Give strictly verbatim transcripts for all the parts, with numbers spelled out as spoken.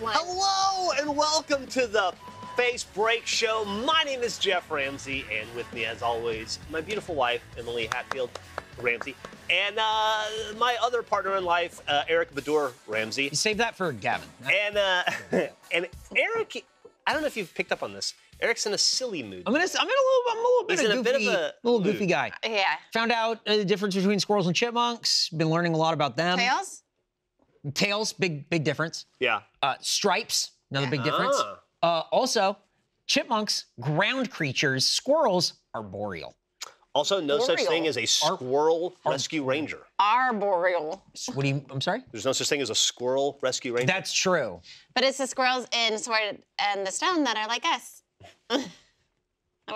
Line. Hello and welcome to the Face Break Show. My name is Jeff Ramsey, and with me, as always, my beautiful wife, Emily Hatfield Ramsey, and uh, my other partner in life, uh, Eric Bedour Ramsey. You saved that for Gavin. And uh, and Eric, I don't know if you've picked up on this. Eric's in a silly mood. I'm in a, I'm in a little, I'm a little bit, He's of, in a goofy, bit of a little goofy mood. guy. Yeah. Found out uh, the difference between squirrels and chipmunks. Been learning a lot about them. Tails. Tails, big big difference. Yeah. Uh, stripes, another yeah. big difference. Ah. Uh, also, chipmunks, ground creatures. Squirrels, arboreal. Also, no arboreal. such thing as a squirrel Ar rescue ranger. Arboreal. What do you? I'm sorry. There's no such thing as a squirrel rescue ranger. That's true. But it's the squirrels in Sword and the Stone that are like us. We're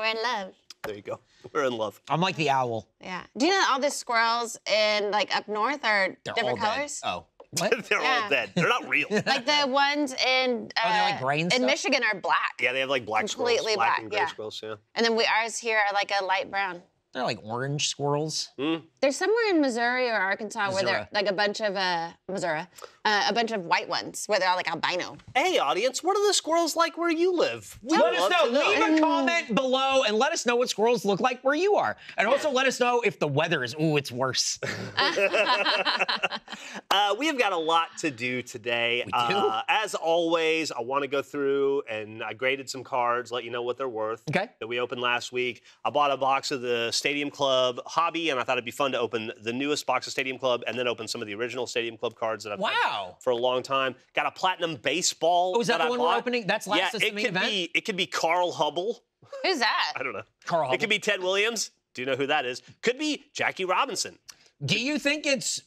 in love. There you go. We're in love. I'm like the owl. Yeah. Do you know that all the squirrels in like up north are They're different all colors? Dead. Oh. What? They're yeah. all dead. They're not real. Like the ones in uh, oh, like grain in stuff? Michigan are black. Yeah, they have like black Completely squirrels. Black, black and gray yeah. squirrels, yeah. And then we ours here are like a light brown. They're like orange squirrels. Mm. There's somewhere in Missouri or Arkansas Missouri. where they're like a bunch of uh, Missouri, uh, a bunch of white ones where they're all like albino. Hey, audience, what are the squirrels like where you live? We let us know. Leave know. a comment below and let us know what squirrels look like where you are, and also let us know if the weather is ooh, it's worse. uh, we have got a lot to do today. We do? Uh, as always, I want to go through and I graded some cards, let you know what they're worth. Okay. That we opened last week. I bought a box of the Stadium Club hobby, and I thought it'd be fun to open the newest box of Stadium Club and then open some of the original Stadium Club cards that I've wow. had for a long time. Got a platinum baseball. Oh, is that, that the I one bought. we're opening? That's last yeah, it could event? be It could be Carl Hubbell. Who's that? I don't know. Carl Hubbell. It could be Ted Williams. Do you know who that is? Could be Jackie Robinson. Do you think it's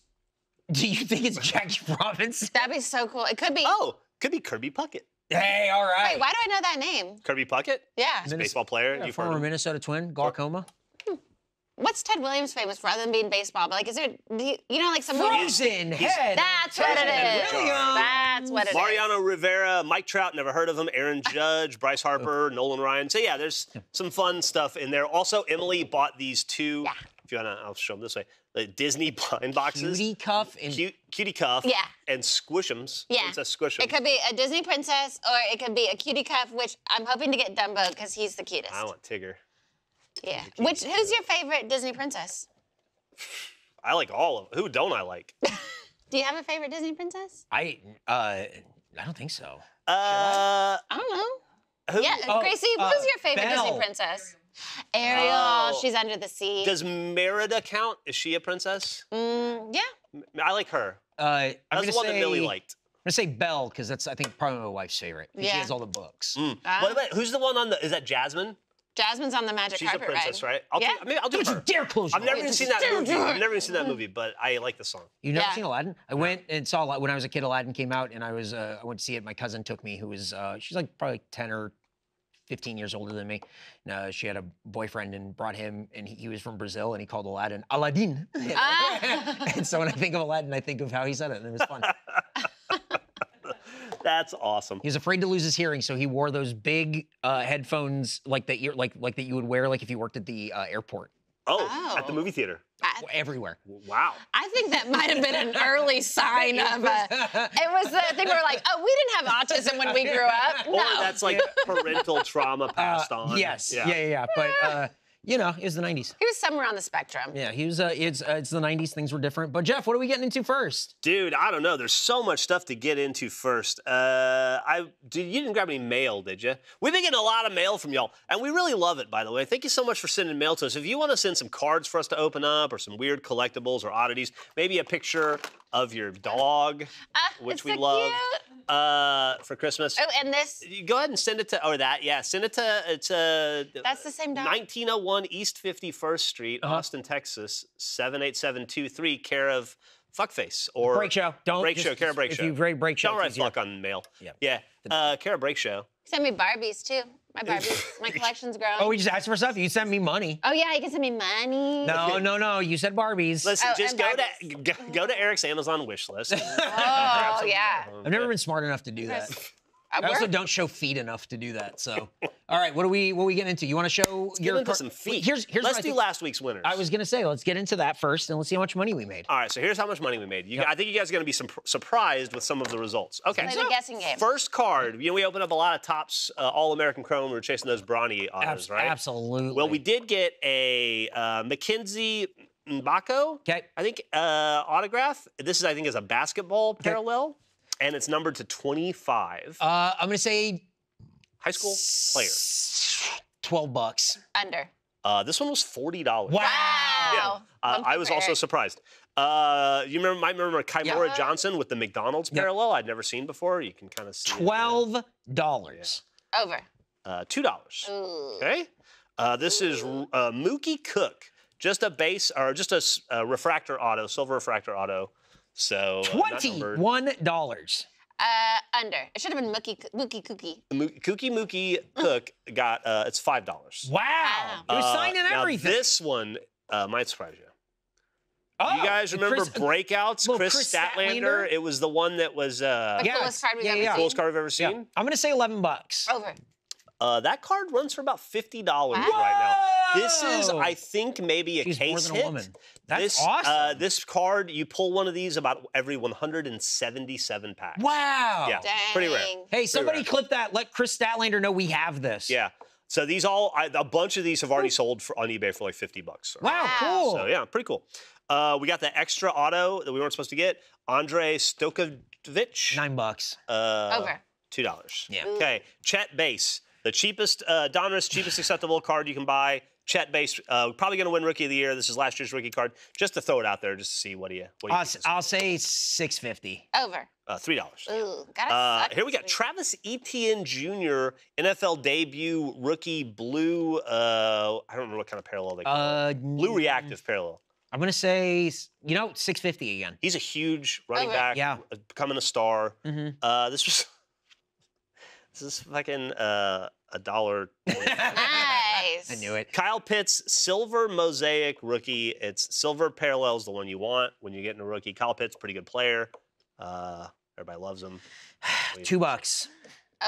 Do you think it's Jackie Robinson? That'd be so cool. It could be. Oh, could be Kirby Puckett. Hey, all right. Wait, why do I know that name? Kirby Puckett? Yeah. He's a baseball player. Yeah, former Minnesota Twin, glaucoma. What's Ted Williams famous for, rather than being baseball? But like, is there, you know, like some Frozen movies? Head. That's what it is. Williams. That's what it Mariano is. Mariano Rivera, Mike Trout, never heard of him. Aaron Judge, Bryce Harper, okay. Nolan Ryan. So yeah, there's some fun stuff in there. Also, Emily bought these two. Yeah. If you wanna, I'll show them this way. The Disney blind boxes. Cutie Cuff and Cute, Cutie Cuff. Yeah. And Squishums. Yeah. Princess Squishums. It could be a Disney princess, or it could be a Cutie Cuff, which I'm hoping to get Dumbo because he's the cutest. I want Tigger. Yeah. Which who's your favorite Disney princess? I like all of them. Who don't I like? Do you have a favorite Disney princess? I uh I don't think so. Uh I? I don't know. Who? Yeah, oh, Gracie, uh, who's your favorite Belle. Disney princess? Ariel, oh. she's under the sea. Does Merida count? Is she a princess? Mm, yeah. I like her. Uh I'm That's the one say... that Millie liked. I'm gonna say Belle, because that's I think probably my wife's favorite. Yeah. She has all the books. Mm. Uh, what about who's the one on the is that Jasmine? Jasmine's on the magic She's carpet ride. She's a princess, ride. right? I'll yeah. do, maybe I'll do Don't her. Don't you dare close your I've never even seen that movie. I've never even seen that movie, but I like the song. You've never yeah. seen Aladdin? I went and saw Aladdin. When I was a kid, Aladdin came out, and I was uh, I went to see it. My cousin took me, who was, uh, she's like probably ten or fifteen years older than me. And, uh, she had a boyfriend and brought him, and he, he was from Brazil, and he called Aladdin, Aladdin. Ah. And so when I think of Aladdin, I think of how he said it, and it was fun. That's awesome. He was afraid to lose his hearing, so he wore those big uh, headphones like that. You like like that you would wear like if you worked at the uh, airport. Oh, oh, at the movie theater. I, Everywhere. Wow. I think that might have been an early sign of a, it was the thing where we're like, oh, we didn't have autism when we grew up. No. Or that's like parental trauma passed uh, on. Yes. Yeah. Yeah. Yeah. yeah. But. Uh, You know, it was the nineties. He was somewhere on the spectrum. Yeah, he was. Uh, it's uh, it's the nineties. Things were different. But Jeff, what are we getting into first? Dude, I don't know. There's so much stuff to get into first. Uh, I dude, you didn't grab any mail, did you? We've been getting a lot of mail from y'all, and we really love it. By the way, thank you so much for sending mail to us. If you want to send some cards for us to open up, or some weird collectibles or oddities, maybe a picture of your dog, uh, which it's we so love cute. Uh, for Christmas. Oh, and this. Go ahead and send it to, or that, yeah, send it to, it's a. That's the same dog. nineteen oh one East fifty-first Street, uh-huh. Austin, Texas, seven eight seven two three, care of Fuckface. Or Break Show. Don't. Break just, Show, care of Break if Show. If you break Break Show. Don't write fuck on mail. Yeah. Yeah, uh, care of Break Show. Send me Barbies, too. My Barbies. My collection's grown. Oh, we just asked for stuff? You sent me money. Oh, yeah, you can send me money. No, no, no. You said Barbies. Listen, oh, just go Barbies. to go, go to Eric's Amazon wish list. Oh, yeah. I've never been smart enough to do that. I also don't show feet enough to do that. So, all right, what are we what are we getting into? You want to show let's your get into car- some feet? Here's, here's let's do last week's winners. I was gonna say let's get into that first, and let's see how much money we made. All right, so here's how much money we made. You, yep. I think you guys are gonna be su- surprised with some of the results. Okay, so, guessing game. First card. You know, we opened up a lot of Topps uh, All-American Chrome. We were chasing those Bronny autos, Ab- right? Absolutely. Well, we did get a uh, Mackenzie Mgbako. Okay. I think uh, autograph. This is I think is a basketball okay. parallel. And it's numbered to twenty-five. Uh, I'm going to say... High school s- player. twelve bucks. Under. Uh, this one was forty dollars. Wow! Yeah. Uh, I was also surprised. Uh, you remember, might remember Kymora yeah. Johnson with the McDonald's yep. parallel I'd never seen before. You can kind of see twelve dollars. Yeah. Over. Uh, two dollars. Ooh. Okay? Uh, this Ooh. is uh, Mookie Cook. Just a base, or just a uh, refractor auto, silver refractor auto. So uh, twenty-one dollars. Uh, under. It should have been Mookie Mookie Kookie. Kookie Mookie Cook got uh, it's five dollars. Wow! You're uh, signing now everything. This one uh, might surprise you. Oh, you guys remember Chris, breakouts? Chris, Chris Statlander. Statlander. It was the one that was uh, the yes. coolest card we've yeah, ever yeah. seen. Coolest card we've ever seen. Yeah. I'm gonna say eleven bucks. Over. Uh, that card runs for about fifty dollars wow. right now. This is, I think, maybe a She's case more than hit. A woman. That's this, awesome. Uh, this card, you pull one of these about every one hundred seventy-seven packs. Wow. Yeah, dang. Pretty rare. Hey, pretty somebody rare. Clip that. Let Chris Statlander know we have this. Yeah. So these all, I, a bunch of these have already Ooh. sold for, on eBay for like fifty bucks. Wow, right. Cool. So yeah, pretty cool. Uh, we got the extra auto that we weren't supposed to get. Andrei Stokovic. Nine bucks. Uh, Over. Two dollars. Yeah. Ooh. Okay. Chet Base. The cheapest, uh, Donruss, cheapest acceptable card you can buy. Chet Base, uh, probably going to win Rookie of the Year. This is last year's rookie card. Just to throw it out there, just to see what do you. What do you I'll, I'll say six fifty. Over. Uh, three dollars. Ooh, gotta uh, suck. Here we got Travis Etienne Junior N F L debut rookie blue. Uh, I don't remember what kind of parallel they call uh, it. Blue reactive parallel. I'm going to say, you know, six fifty again. He's a huge running Over. back. Yeah. Becoming a star. Mm-hmm. Uh, this was. This is fucking uh, a dollar. Nice. I knew it. Kyle Pitts, silver mosaic rookie. It's silver parallels, the one you want when you're getting a rookie. Kyle Pitts, pretty good player. Uh, everybody loves him. Two bucks.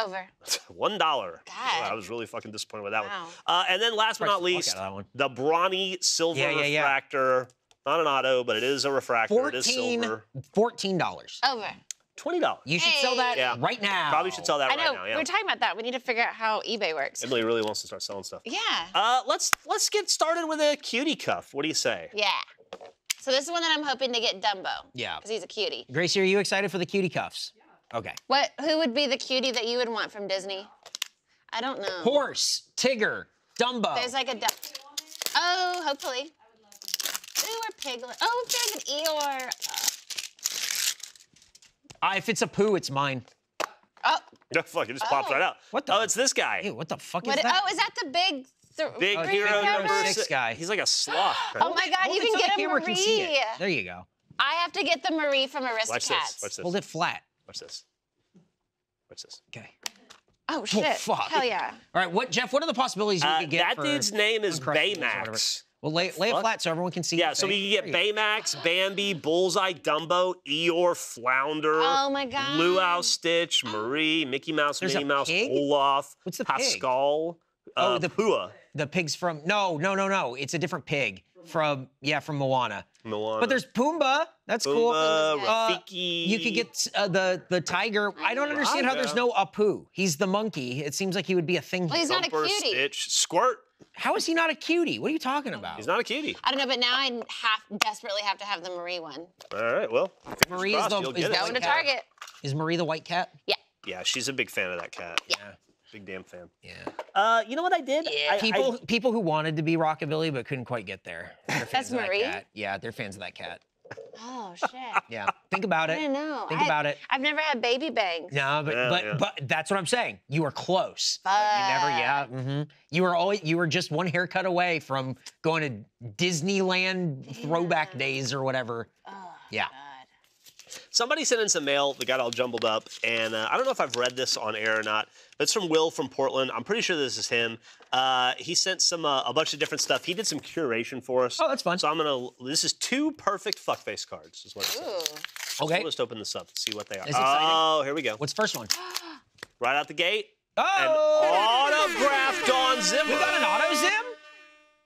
Over. One dollar. God. Wow, I was really fucking disappointed with that wow. one. Uh, and then last but not least, the Bronny silver yeah, yeah, refractor. Yeah. Not an auto, but it is a refractor. fourteen, it is silver. fourteen dollars. Over. twenty dollars. You should hey. sell that yeah. right now. Probably should sell that I know. right now. Yeah. We were talking about that. We need to figure out how eBay works. Emily really wants to start selling stuff. Yeah. Uh, let's let's get started with a cutie cuff. What do you say? Yeah. So this is one that I'm hoping to get Dumbo. Yeah. Because he's a cutie. Gracie, are you excited for the cutie cuffs? Yeah. Okay. What? Who would be the cutie that you would want from Disney? I don't know. Horse, Tigger, Dumbo. There's like a. Du- oh, hopefully. Ooh, or Piglet. Oh, there's an Eeyore. Oh. Uh, if it's a poo, it's mine. Oh. No, fuck, it just oh. pops right out. What the? Oh, it's this guy. Ew, what the fuck what is it, that? Oh, is that the big... Th- big three hero number six, six guy. He's like a sloth. Right? Oh, my God, Hold you can so get the a Marie. There you go. I have to get the Marie from Aristocats. Watch this, watch this. Hold it flat. Watch this. Watch this. Okay. Oh, shit. Oh, fuck. Hell yeah. All right, what, Jeff, what are the possibilities uh, you could get that for... That dude's name is Baymax. Well, lay, lay it flat so everyone can see. Yeah, so we can get Baymax, Bambi, Bullseye, Dumbo, Eeyore, Flounder, oh my God. Luau, Stitch, Marie, Mickey Mouse, There's Minnie Mouse, pig? Olaf, What's the Pascal, pig? Uh, oh, the Pua. The pigs from no, no, no, no. It's a different pig. From yeah, from Moana. Moana. But there's Pumbaa. That's Pumbaa, cool. Uh, Rafiki. You could get uh, the the tiger. I don't understand how there's no Apu. He's the monkey. It seems like he would be a thing. Well, he's not a cutie. Stitch, Squirt. How is he not a cutie? What are you talking about? He's not a cutie. I don't know, but now I have desperately have to have the Marie one. All right, well. Marie is the, is going to Target. Is Marie the white cat? Yeah. Yeah, she's a big fan of that cat. Yeah. yeah. Big damn fan. Yeah. Uh, you know what I did? Yeah. I, people I, people who wanted to be rockabilly but couldn't quite get there. That's Marie? That yeah, they're fans of that cat. Oh, shit. Yeah. Think about it. I don't know. Think I, about it. I've never had baby bangs. No, but yeah, but, yeah. but that's what I'm saying. You were close. But you never, yeah. Mm-hmm. You were always you were just one haircut away from going to Disneyland yeah. throwback days or whatever. Oh, yeah. God. Somebody sent in some mail that got all jumbled up, and uh, I don't know if I've read this on air or not, but it's from Will from Portland. I'm pretty sure this is him. Uh, he sent some uh, a bunch of different stuff. He did some curation for us. Oh, that's fun. So I'm going to... This is two perfect fuckface cards, is what it says. Okay. I'll just open this up and see what they are. That's exciting. Oh, here we go. What's the first one? right out the gate. Oh! An autographed Don Zimmer. You got an auto Zim?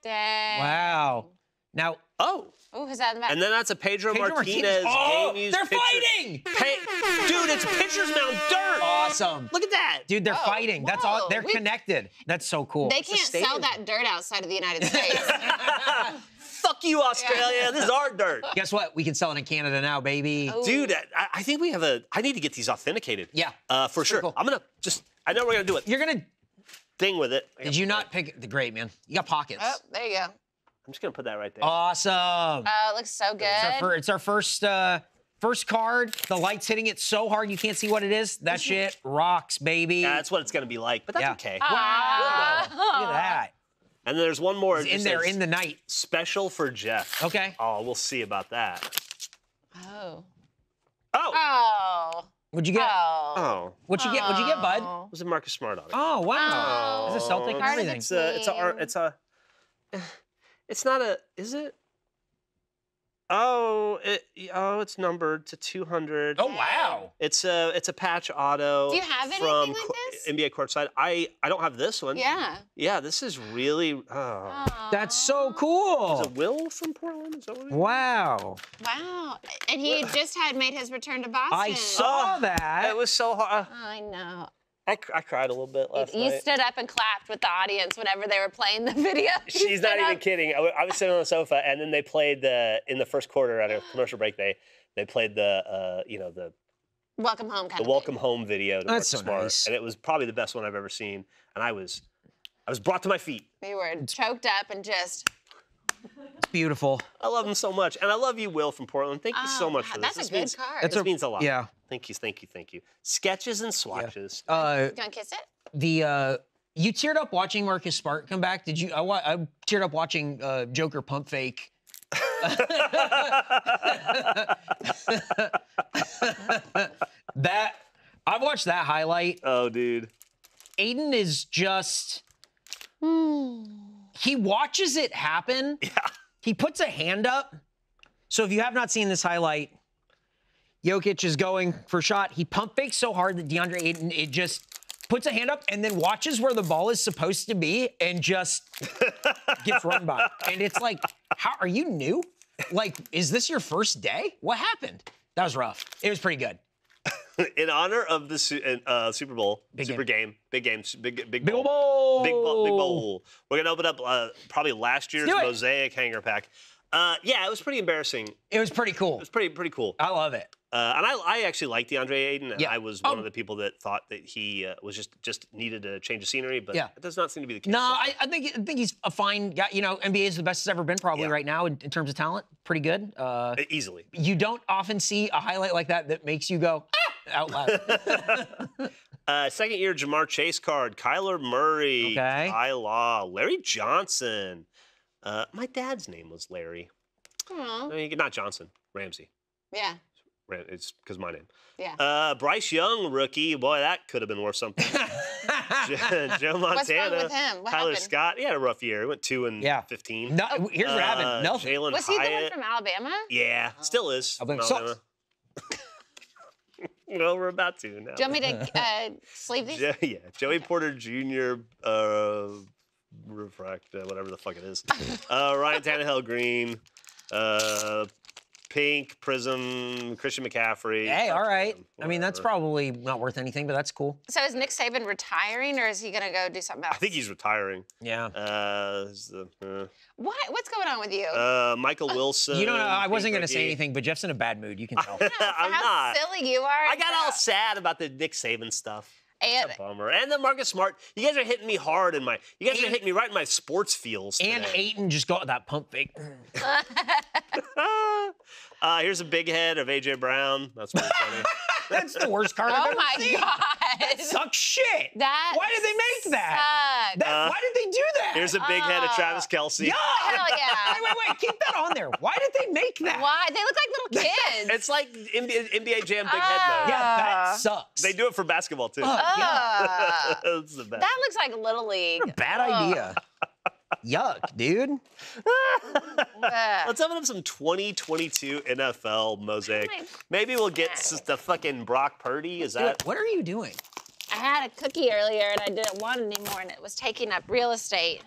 Dang. Wow. Now, oh. Oh, who's that in the back? And then that's a Pedro, Pedro Martinez. Martinez. Oh, game they're picture. Fighting! Pa Dude, it's pitchers Mount Dirt. Awesome. Look at that. Dude, they're oh, fighting. Whoa. That's all. They're we, connected. That's so cool. They can't sell that dirt outside of the United States. Fuck you, Australia. Yeah. This is our dirt. Guess what? We can sell it in Canada now, baby. Ooh. Dude, I, I think we have a... I need to get these authenticated. Yeah. Uh, for sure. Cool. I'm going to just... I know we're going to do it. You're going to... Thing with it. Did you not pick... The great, man. You got pockets. Oh, there you go. I'm just going to put that right there. Awesome. Oh, it looks so good. It's our, it's our first uh, first card. The light's hitting it so hard you can't see what it is. That shit rocks, baby. Yeah, that's what it's going to be like, but that's yeah. okay. Wow. Look at that. And there's one more. It's in there in the night. Special for Jeff. Okay. Oh, we'll see about that. Oh. Oh. Oh. What'd you get? Oh. oh. What'd you oh. get? What'd you get, bud? It was a Marcus Smart on it. Oh, wow. Oh. It's a Celtic and everything. It's a, it's a, it's a, it's not a, is it? Oh, it, oh, it's numbered to two hundred. Oh, wow. It's a, it's a patch auto. Do you have anything from like this? N B A Courtside. I, I don't have this one. Yeah. Yeah, this is really, oh. Aww. That's so cool. Is it Will from Portland? Is that what it is? Wow. Wow. And he just had made his return to Boston. I saw oh, that. It was so hard. I know. I, I cried a little bit last you, you night. You stood up and clapped with the audience whenever they were playing the video. You She's not up. even kidding. I, I was sitting on the sofa, and then they played the in the first quarter at a commercial break. They they played the uh, you know the welcome home kind the of welcome thing. home video. To That's so Smart. nice. And it was probably the best one I've ever seen. And I was I was brought to my feet. We were choked up and just. It's beautiful. I love him so much, and I love you, Will from Portland. Thank you oh, so much God, for this. That's this a means, good card. This a, means a lot. Yeah. Thank you, thank you, thank you. Sketches and swatches. Yeah. Uh, you gonna kiss it? The uh, you teared up watching Marcus Smart come back. Did you? I, I teared up watching uh, Joker pump fake. that I've watched that highlight. Oh, dude. Aiden is just. He watches it happen. Yeah. He puts a hand up. So if you have not seen this highlight, Jokic is going for a shot. He pump fakes so hard that DeAndre Ayton, it just puts a hand up and then watches where the ball is supposed to be and just gets run by. And it's like, how are you new? Like, is this your first day? What happened? That was rough. It was pretty good. In honor of the uh, Super Bowl, big Super game. game, big game, big big big bowl. bowl, big bowl, big bowl. We're gonna open up uh, probably last year's mosaic hanger pack. Uh, yeah, it was pretty embarrassing. It was pretty cool. It was pretty pretty cool. I love it. Uh, and I, I actually like DeAndre Ayton. And yeah. I was one oh. of the people that thought that he uh, was just just needed a change of scenery, but yeah. it does not seem to be the case. No, so. I, I think I think he's a fine guy. You know, N B A is the best it's ever been probably yeah. right now in, in terms of talent. Pretty good. Uh, Easily. You don't often see a highlight like that that makes you go ah! out loud. uh, second year Ja'Marr Chase card. Kyler Murray. Okay. Ty Law. Larry Johnson. Uh, my dad's name was Larry. Aww. I mean, not Johnson. Ramsey. Yeah. It's because my name. Yeah. Uh, Bryce Young, rookie. Boy, that could have been worth something. Joe Montana. What's wrong with him? What Tyler happened? Scott. He had a rough year. He went two and yeah. fifteen. No, oh. Here's uh, what happened. Nothing. Jalen Was he Hyatt. the one from Alabama? Yeah, oh. still is. Alabama. Well, we're about to now. Do you want me to uh, sleeve these? Jo yeah. Joey Porter Junior Uh, refract, uh, whatever the fuck it is. uh, Ryan Tannehill, green. Uh, Pink, Prism, Christian McCaffrey. Hey, all right. Him, I mean, that's probably not worth anything, but that's cool. So is Nick Saban retiring, or is he going to go do something else? I think he's retiring. Yeah. Uh, uh, what? What's going on with you? Uh, Michael Wilson. You don't know. I wasn't going to say anything, but Jeff's in a bad mood. You can tell. I know, I'm how not. silly you are. I got all sad about the Nick Saban stuff. And a bummer. And then Marcus Smart. You guys are hitting me hard in my. You guys and, are hitting me right in my sports feels. And today. Ayton just got that pump fake. uh, here's a big head of A J Brown. That's really funny. That's the worst card oh I've ever seen. Oh my god! That sucks shit. That. Why did they make that? that uh, why did they do that? Here's a big uh, head of Travis Kelce. Yeah. Hell yeah! Wait, wait, wait! Keep that on there. Why did they make that? Why? They look like little kids. It's like N B A Jam big uh, head mode. Yeah, that sucks. They do it for basketball too. Uh, Yeah. the that looks like Little League. What a bad oh. idea. Yuck, dude. Let's open up some twenty twenty-two N F L mosaic. Maybe we'll get the fucking Brock Purdy. Is dude, that? What are you doing? I had a cookie earlier and I didn't want it anymore and it was taking up real estate.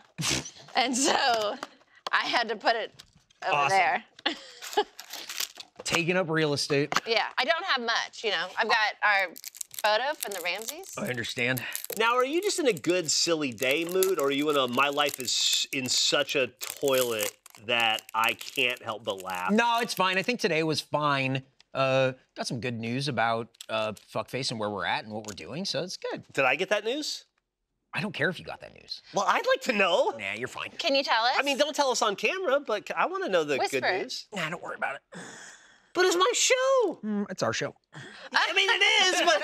And so I had to put it over awesome. there. Taking up real estate. Yeah, I don't have much, you know. I've got our photo from the Ramseys. I understand. Now, are you just in a good, silly day mood, or are you in a my life is in such a toilet that I can't help but laugh? No, it's fine. I think today was fine. Uh, got some good news about uh, Fuckface and where we're at and what we're doing, so it's good. Did I get that news? I don't care if you got that news. Well, I'd like to know. Nah, you're fine. Can you tell us? I mean, don't tell us on camera, but I want to know the Whisper. good news. Nah, don't worry about it. But it's my show. Mm, it's our show. I mean, it is, but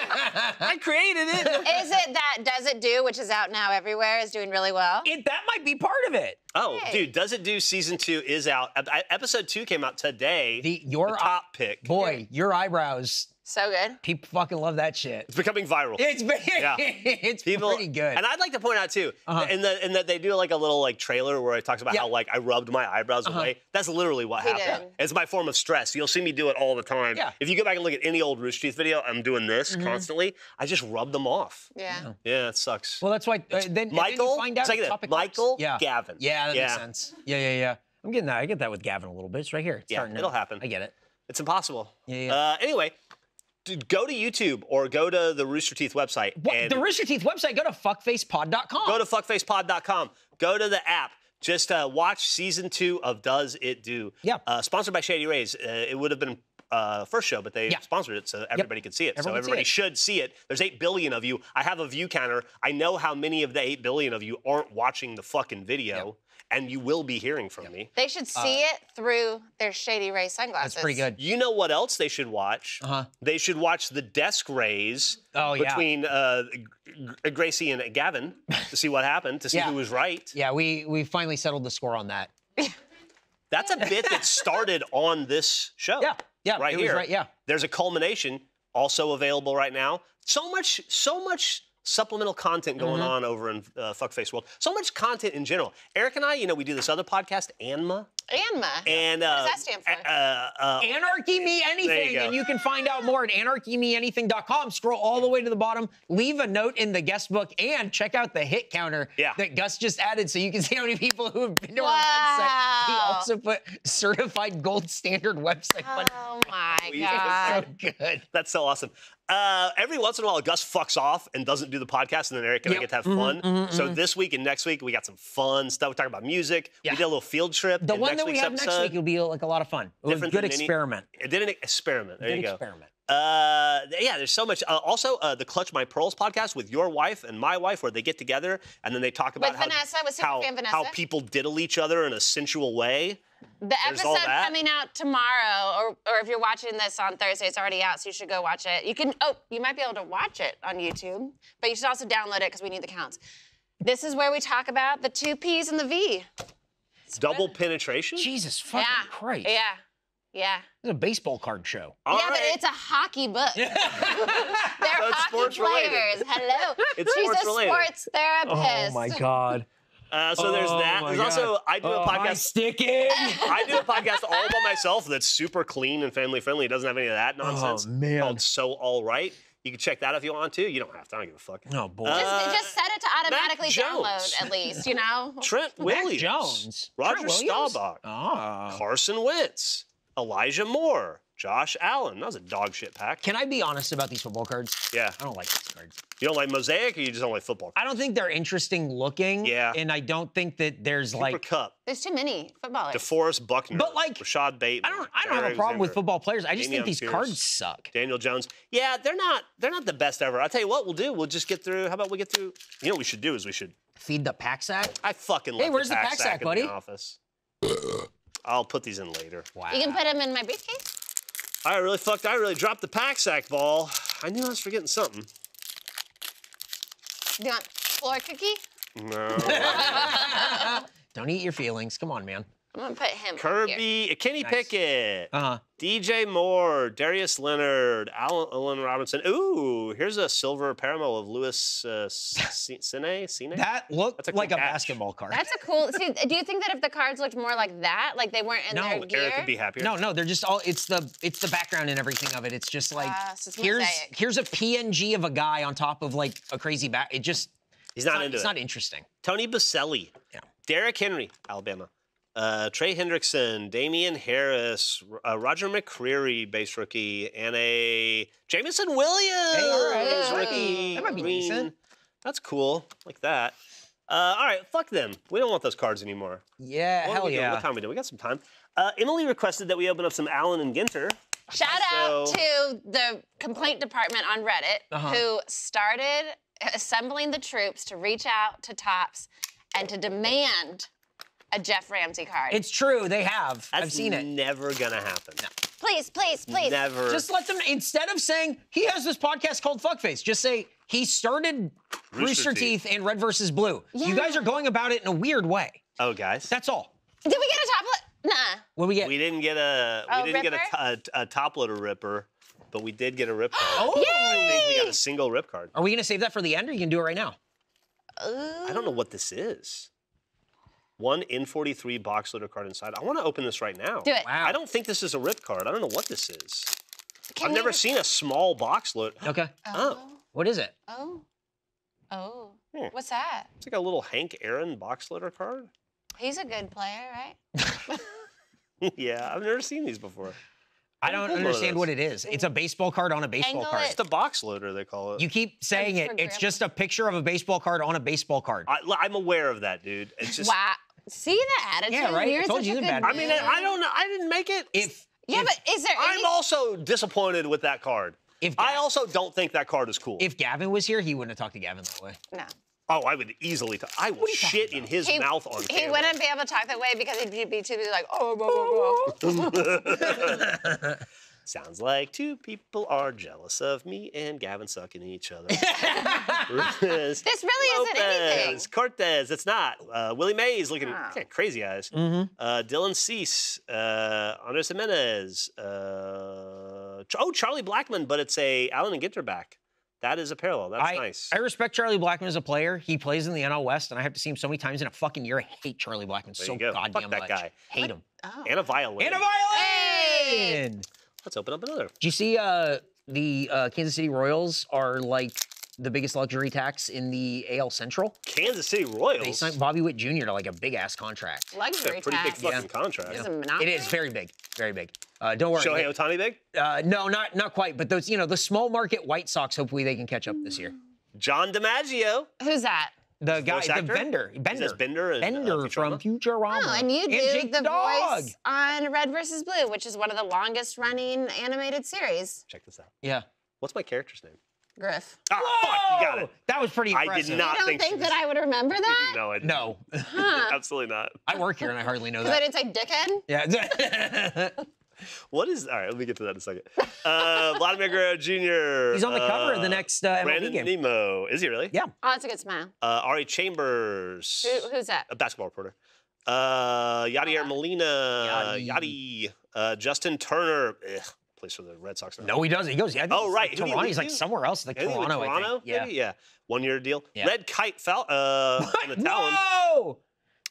I created it. Is it that Does It Do, which is out now everywhere, is doing really well? It, that might be part of it. Oh, hey. Dude, Does It Do season two is out. I, episode two came out today. The, your the top I, pick. Boy, your eyebrows. So good. People fucking love that shit. It's becoming viral. It's yeah. it's People, pretty good. And I'd like to point out too, uh-huh. and that and that they do like a little like trailer where it talks about yeah. how like I rubbed my eyebrows uh-huh. away. That's literally what he happened. Did. It's my form of stress. You'll see me do it all the time. Yeah. If you go back and look at any old Rooster Teeth video, I'm doing this mm-hmm. constantly. I just rub them off. Yeah. Yeah, it sucks. Well, that's why uh, then Michael. Find out like topic Michael yeah. Gavin. Yeah, that yeah. makes sense. Yeah, yeah, yeah. I'm getting that. I get that with Gavin a little bit. It's right here. It's yeah, it'll to, happen. I get it. It's impossible. Yeah. yeah. Uh, anyway. Dude, go to YouTube or go to the Rooster Teeth website. And the Rooster Teeth website? Go to fuckfacepod dot com. Go to fuckfacepod dot com. Go to the app. Just uh, watch season two of Does It Do. Yeah. Uh, sponsored by Shady Rays. Uh, it would have been uh, first show, but they yeah. sponsored it so everybody yep. could see it. Everyone so everybody see it. should see it. There's eight billion of you. I have a view counter. I know how many of the eight billion of you aren't watching the fucking video. Yep. And you will be hearing from yep. me. They should see uh, it through their Shady Rays sunglasses. That's pretty good. You know what else they should watch? Uh-huh. They should watch the desk raise oh, between yeah. uh, Gracie and Gavin to see what happened, to see yeah. who was right. Yeah, we, we finally settled the score on that. That's a bit that started on this show. Yeah, yeah, right it here. Was right, yeah. There's a culmination also available right now. So much, so much... supplemental content going mm-hmm. on over in uh, Fuckface World. So much content in general. Eric and I, you know, we do this other podcast, ANMA. ANMA. And, uh, what does that stand for? Uh, uh, Anarchy Me Anything. You and you can find out more at anarchy me anything dot com. Scroll all the way to the bottom. Leave a note in the guest book and check out the hit counter yeah. that Gus just added, so you can see how many people who have been to wow. our website. He also put certified gold standard website. Oh my god! So good. That's so awesome. Uh, every once in a while, Gus fucks off and doesn't do the podcast, and then Eric and yep. I get to have mm-hmm, fun. Mm-hmm, so mm-hmm. this week and next week, we got some fun stuff. We're talking about music. Yeah. We did a little field trip. The and one next that we have episode, next week will be like a lot of fun. It was a good experiment. It did an experiment. There good you go. Experiment. Uh, yeah, there's so much. Uh, also, uh, the Clutch My Pearls podcast with your wife and my wife, where they get together and then they talk about how, Vanessa, how, how people diddle each other in a sensual way. The there's episode coming out tomorrow, or, or if you're watching this on Thursday, it's already out, so you should go watch it. You can, oh, you might be able to watch it on YouTube, but you should also download it because we need the counts. This is where we talk about the two P's and the V. It's double good. penetration? Jesus fucking yeah. Christ. Yeah. Yeah. It's a baseball card show. All yeah, right. but it's a hockey book. They're That's hockey players. Related. Hello. It's She's sports a related. sports therapist. Oh, my God. Uh, so oh, there's that. There's God. also, I do oh, a podcast. I stick in. I do a podcast all by myself that's super clean and family-friendly. It doesn't have any of that nonsense. Oh, man. Called So All Right. You can check that if you want to. You don't have to. I don't give a fuck. No, boy. Just, uh, just set it to automatically download, at least, you know? Trent Williams. Jones. Roger Trent Williams? Staubach. Oh. Carson Wentz. Elijah Moore, Josh Allen. That was a dog shit pack. Can I be honest about these football cards? Yeah. I don't like these cards. You don't like Mosaic, or you just don't like football cards? I don't think they're interesting looking. Yeah. And I don't think that there's Cooper like... Cup. There's too many footballers. DeForest Buckner. But like... Rashad Bateman. I don't, I don't have a problem Alexander, with football players. I just Damian think these Pierce, cards suck. Daniel Jones. Yeah, they're not, they're not the best ever. I'll tell you what we'll do. We'll just get through... How about we get through... You know what we should do is we should... Feed the pack sack? I fucking love hey, where's the pack, the pack sack, sack buddy? In the office. I'll put these in later. Wow. You can put them in my briefcase? I really fucked. I really dropped the pack sack ball. I knew I was forgetting something. Do you want floor cookie? No. Don't eat your feelings. Come on, man. I'm going to put him Kirby, here. Kenny nice. Pickett, uh-huh. D J Moore, Darius Leonard, Allen, Allen Robinson. Ooh, here's a silver parallel of Louis uh, Cine. Cine? That looked a cool like catch. a basketball card. That's a cool. See, do you think that if the cards looked more like that, like they weren't in no, their Eric gear? No, could be happier. No, no, they're just all. It's the it's the background and everything of it. It's just like uh, so it's here's mosaic. here's a P N G of a guy on top of like a crazy back. It just he's not, not into it's it. not interesting. Tony Boselli, yeah. Derrick Henry, Alabama. Uh, Trey Hendrickson, Damian Harris, uh, Roger McCreary, base rookie, and a Jamison Williams hey, all right, yeah. rookie. That might be Green. decent. That's cool. Like that. Uh, all right, fuck them. We don't want those cards anymore. Yeah, what hell yeah. Doing? What time are we doing? We got some time. Uh, Emily requested that we open up some Allen and Ginter. Shout so... out to the complaint department on Reddit uh-huh. who started assembling the troops to reach out to Topps and to demand a Jeff Ramsey card. It's true, they have. That's I've seen it. Never gonna happen. No. Please, please, please. Never. Just let them, instead of saying, he has this podcast called Fuckface, just say, he started Rooster, Rooster Teeth. Teeth and Red versus Blue. Yeah. You guys are going about it in a weird way. Oh, guys. That's all. Did we get a top load? Nah. What did we get? We didn't get a, oh, we didn't ripper? get a, a, a top loader ripper, but we did get a rip card. Oh, Yay! I think we got a single rip card. Are we gonna save that for the end, or you can do it right now? Uh... I don't know what this is. One in forty-three box loader card inside. I want to open this right now. Do it. Wow. I don't think this is a rip card. I don't know what this is. Can I've never just... seen a small box load. Okay. Oh. oh. What is it? Oh. Oh. Hmm. What's that? It's like a little Hank Aaron box loader card. He's a good player, right? Yeah, I've never seen these before. I don't understand what it is. It's a baseball card on a baseball Angle card. It. It's the box loader, they call it. You keep saying it. Grandma. It's just a picture of a baseball card on a baseball card. I, I'm aware of that, dude. It's just... Wow. See the attitude? Yeah, right? You're I told you the bad I mean, I, I don't know. I didn't make it. If Yeah, if, but is there any... I'm also disappointed with that card. If Gavin, I also don't think that card is cool. If Gavin was here, he wouldn't have talked to Gavin that way. No. Oh, I would easily talk. I will shit in his he, mouth on camera. He wouldn't be able to talk that way because he'd be too like, oh, blah, blah, blah. Sounds like two people are jealous of me and Gavin sucking each other. This really Lopez, isn't anything. Cortez, it's not. Uh, Willie Mays looking oh. yeah, crazy eyes. Mm-hmm. uh, Dylan Cease, uh, Andres Jimenez, uh, oh, Charlie Blackmon, but it's a Allen and Ginter back. That is a parallel. That's I, nice. I respect Charlie Blackmon as a player. He plays in the N L West, and I have to see him so many times in a fucking year. I hate Charlie Blackmon so go. goddamn Fuck that much. Guy. Hate what? him. Oh. Anna Violin. Anna Violin! Hey! Let's open up another. Do you see uh, the uh, Kansas City Royals are like the biggest luxury tax in the A L Central? Kansas City Royals? They signed Bobby Witt Junior to like a big-ass contract. Luxury tax. Pretty big fucking yeah. contract. Yeah. It is very big, very big. Uh, don't worry. Shohei Ohtani big? Uh, no, not not quite. But those, you know, the small market White Sox. Hopefully, they can catch up this year. John DiMaggio. Who's that? The His guy, the Bender. Bender. Bender, and, Bender uh, from Futurama. Oh, and you do and the Dog. voice on Red versus. Blue, which is one of the longest-running animated series. Check this out. Yeah. What's my character's name? Griff. Oh, Whoa! Fuck, you got it. That was pretty impressive. I did not you don't think, think that I would remember that? No, I didn't. No. Huh. Absolutely not. I work here, and I hardly know that. Because I didn't say dickhead? Yeah. What is... All right, let me get to that in a second. Uh, Vladimir Guerrero Junior He's on the uh, cover of the next uh, M L B Brandon game. Brandon Nemo. Is he really? Yeah. Oh, that's a good smile. Uh, Ari Chambers. Who, who's that? A basketball reporter. Uh, Yadier uh, Molina. Yadi. Yadi. Uh, Justin Turner. Ugh, plays for the Red Sox now. No, he doesn't. He goes... Yeah, oh, right. Like Toronto. He, he, he's like somewhere else. Like Toronto, Toronto, I think. Yeah. Maybe? Yeah. One-year deal. Yeah. Red Kite Fal... Uh, what? The no!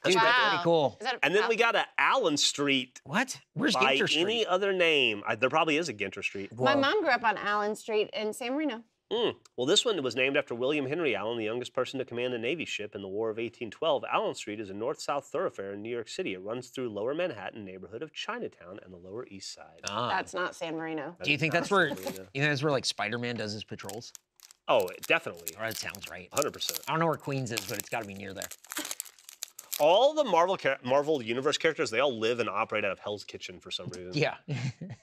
That's wow. pretty cool. And then we got an Allen Street. What? Where's by Ginter Street? Any other name? I, there probably is a Ginter Street. Whoa. My mom grew up on Allen Street in San Marino. Mm. Well, this one was named after William Henry Allen, the youngest person to command a Navy ship in the War of eighteen twelve. Allen Street is a north-south thoroughfare in New York City. It runs through Lower Manhattan, neighborhood of Chinatown, and the Lower East Side. Ah. That's not San Marino. That Do you think that's where? You think that's where like Spider-Man does his patrols? Oh, definitely. All right, that sounds right. one hundred percent. I don't know where Queens is, but it's got to be near there. All the Marvel Marvel Universe characters, they all live and operate out of Hell's Kitchen for some reason. Yeah.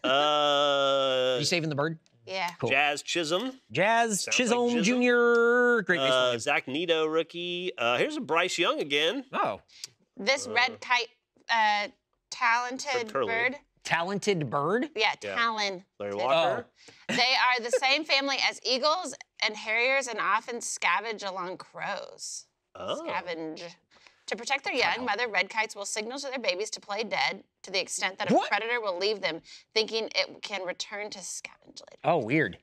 uh, you saving the bird? Yeah. Cool. Jazz Chisholm. Jazz Sounds Chisholm like Jr. Great baseball. Uh, Zach Neto rookie. Uh, here's a Bryce Young again. Oh. This uh, red kite, uh, talented bird. Talented bird? Yeah, yeah. Talon. Larry Walker. Oh. They are the same family as eagles and harriers and often scavenge along crows. Oh. Scavenge. To protect their young, mother red kites will signal to their babies to play dead to the extent that a what? predator will leave them, thinking it can return to scavenge later. Oh, weird.